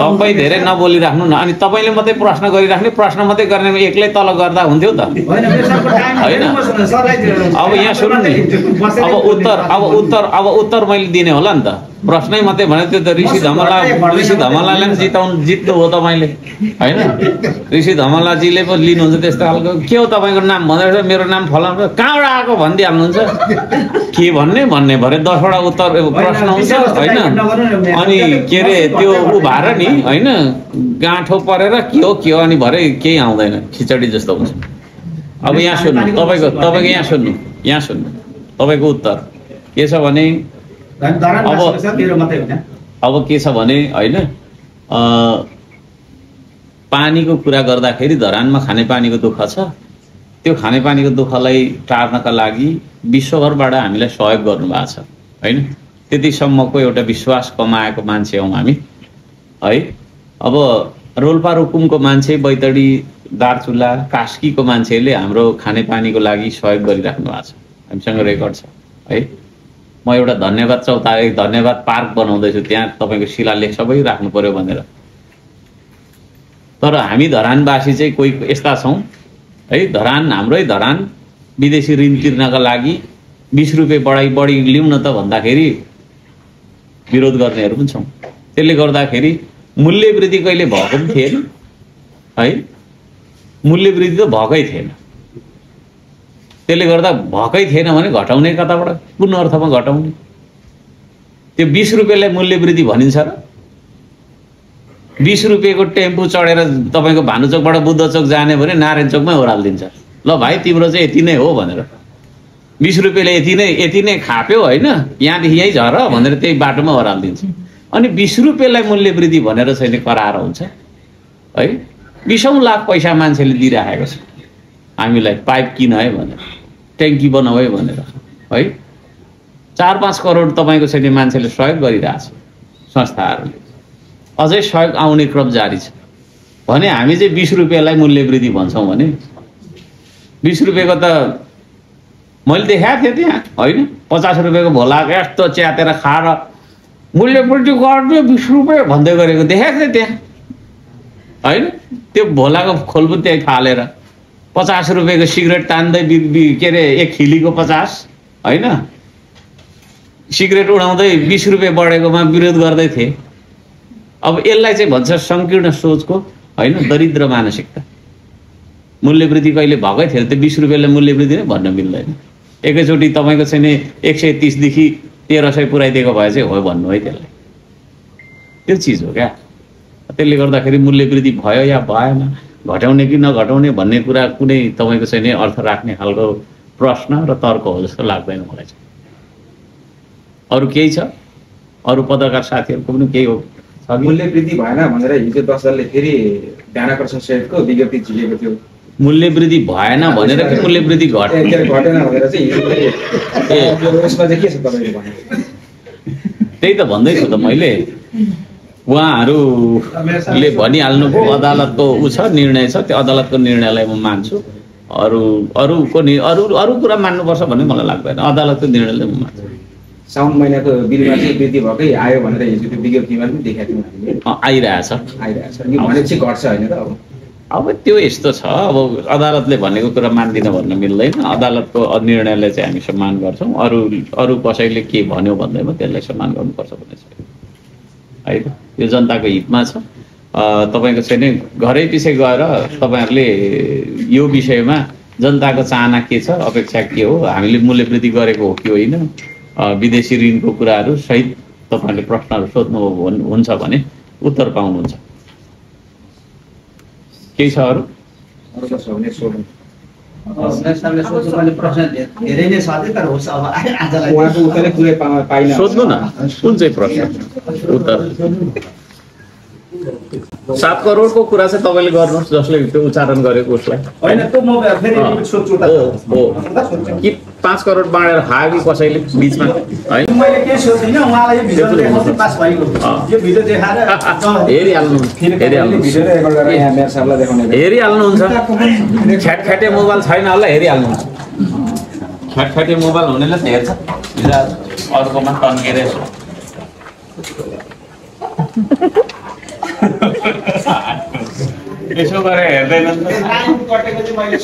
तपाईँ धेरै नबोलिराख्नु न। अनि तपाईँले मात्रै प्रश्न गरिराख्ने, प्रश्न मात्रै गर्ने एक्लै तल गर्दा हुन्थ्यो त हैन। अब यहाँ सुन्नु नि, अब उत्तर मैले दिने होला नि त, प्रश्नै मात्रै भने त्यो त ऋषि धमलाले पनि जित्नु हो तपाईँले हैन। ऋषि धमलाजीले पो लिनुहुन्छ त्यस्तो खालको, के हो तपाईँको नाम भनेर मेरो नाम फलाउँछ, कहाँबाट आएको भनिदिइहाल्नुहुन्छ, के भन्ने भरे 10वटा उत्तर प्रश्न हुन्छ होइन। अनि के अरे त्यो उभार नि होइन, गाँठो परेर के हो अनि भरे केही आउँदैन, खिचडी जस्तो हुन्छ। अब यहाँ सुन्नु, तपाईँको यहाँ सुन्नु तपाईको उत्तर के छ भने अब के छ भने हैन पानीको कुरा गर्दाखेरि धरानमा खानेपानीको दुःख छ। त्यो खानेपानीको दुःखलाई टार्नका लागि विश्वभरबाट हामीलाई सहयोग गर्नुभएको छ हैन। त्यतिसम्मको एउटा विश्वास कमाएको मान्छे हौं हामी है। अब रोल्पा रुकुमको मान्छे बैतडी दार्चुला कास्कीको मान्छेले हाम्रो खानेपानीको लागि सहयोग गरिराख्नु भएको छ। हामीसँग रेकर्ड छ है। म एउटा धन्यवाद चौतारी धन्यवाद पार्क बनाउँदै छु, त्यहाँ तपाईको शिलालेख सबै राख्नु पर्यो भनेर। तर हामी धरानवासी चाहिँ कोही एस्ता छौं है, धरान हाम्रै धरान विदेशी ऋण तिर्नका लागि 20 रुपैयाँ बढाई बढी लिउन त भन्दाखेरि विरोध गर्नेहरु पनि छौं। त्यसले गर्दाखेरि मूल्य वृद्धि कहिले भएको पनि थिएन है, मूल्य वृद्धि त भकै थिएन। त्यसले गर्दा भकै थिएन भने घटाउने कताबाट कुन अर्थमा घटाउने? त्यो 20 रुपैयाँलाई मूल्य वृद्धि भनिन्छ र? 20 रुपैयाँको टेम्पो चढेर तपाईको भानुचोकबाट बुद्धचोक जाने भने नारायण चोकमै ओह्राल दिन्छ, ल भाइ तिम्रो चाहिँ यति नै हो भनेर। 20 रुपैयाँले यति नै खाप्यो हैन, यहाँदेखि यही झर भनेर त्यही बाटोमा ओह्राल दिन्छ। अनि 20 रुपैयाँलाई मूल्य वृद्धि भनेर चाहिँ करार हुन्छ है। 20 लाख पैसा मान्छेले दिइराखेको छ हामीलाई पाइप किन है भनेर, ट्याङ्की बनाऊ है भनेर है। 4-5 करोड तपाईको चाहिँ मान्छेले सहयोग गरिरहेछ, संस्थाहरुले अझै सहयोग आउने क्रम जारी छ भने हामी चाहिँ 20 रुपैयाँलाई मूल्य वृद्धि भन्छौं भने 20 रुपैयाँको त मैले देखाएको थिएँ त्यहाँ हैन 50 रुपैयाँको भोला यस्तो च्यातेर खाएर मूल्य वृद्धि गर्ने 20 रुपैयाँ भन्दै गरेको देखाएको थिएँ त्यहाँ हैन। त्यो भोलाको खोल पनि त्यही फालेर 50 रुपैयाँको सिगरेट तान्दै के रे एक खिलीको 50 हैन सिगरेट उडाउँदै 20 रुपैयाँ बढेकोमा विरोध गर्दै थिए। अब यसलाई चाहिँ भन्छ संकीर्ण सोचको हैन दरिद्र मानसिकता। मूल्य वृद्धि कहिले भकै थियो त 20 रुपैयाँले मूल्य वृद्धि नै भन्न मिल्दैन। एकैचोटी तपाईको चाहिँ नि 130 देखि 1300 पुराइदिएको भए चाहिँ हो भन्नु है त्यसलाई, त्यो चीज हो क्या। त्यसले गर्दाखेरि मूल्य वृद्धि भयो या भएन, घटाउने कि नघटाउने भन्ने कुरा कुनै तपाईको चाहिँ नि अर्थ राख्ने खालको प्रश्न र तर्क हो जस्तो लाग्दैन मलाई चाहिँ। अरु केही छ? अरु पत्रकार साथीहरुको पनि केही हो? मूल्य वृद्धि भएन भनेर हिजो 10 जनाले फेरि ध्यानाकर्षण सहितको विज्ञप्ति झिकेको थियो। मूल्य वृद्धि भएन भनेर कि मूल्य वृद्धि घटेन भनेर चाहिँ यसमा चाहिँ के छ तपाईले भन्नु? त्यही त भन्दै छु त मैले, उहाँहरुले भनिहाल्नुभयो अदालतको उ छ निर्णय छ, त्यो अदालतको निर्णयलाई म मान्छु। अरू कुरा मान्नुपर्छ भन्ने मलाई लाग्दैन, अदालतको निर्णयले म मान्छु। साउन महिनाको बिलमा चाहिँ वृद्धि भकै आयो भनेर हिजो त्यो विज्ञप्तिमा पनि देखाएको थियौं हामीले। आइरहेछ यो भनेपछि घट्छ हैन त? अब त्यो यस्तो छ, अब अदालतले भनेको कुरा मान्दिन भन्न मिल्दैन। अदालतको निर्णयलाई चाहिँ हामी सम्मान गर्छौं। अरू कसैले के भन्यो भन्दैमा त्यसलाई सम्मान गर्नुपर्छ भन्ने छ है। यो जनताको हितमा छ। तपाईको चाहिँ नि घरै पिछे गएर तपाईहरुले यो विषयमा जनताको चाहना के छ, अपेक्षा के हो, हामीले मूल्य वृद्धि गरेको हो कि होइन, विदेशी ऋणको कुराहरु सहित तपाईले प्रश्नहरु सोध्नु हुन्छ भने उत्तर पाउनुहुन्छ। केही छ अरु? अरु छ भने सोध्नु। सामने सोध्नु भने प्रश्न धेरै नै छ तर होस् अब आजलाई उहाँको उत्तरले पुरै पाइन सोध्नु न। कुन चाहिँ प्रश्न उत्तर? 7 करोडको कुरा चाहिँ तपाईले गर्नुहोस् जसले त्यो उच्चारण गरेको उसलाई हैन। त्यो म फेरि सोध्छु त कि 5 करोड बाँडेर खायो कि कसैले बीचमा है। मैले के सोचेन उहाँलाई भिडियो देखाउनु पास भएको यो भिडियो देखाएर हेरिहाल्नुहुन्छ। ख्याटख्याटे मोबाइल छैन होला, हेरिहाल्नुहुन्छ। ख्याटख्याटे मोबाइल हुनेले त हेर्छ, हिजो अर्कोमा टन्केर यसो यसो गरे हेर्दैन।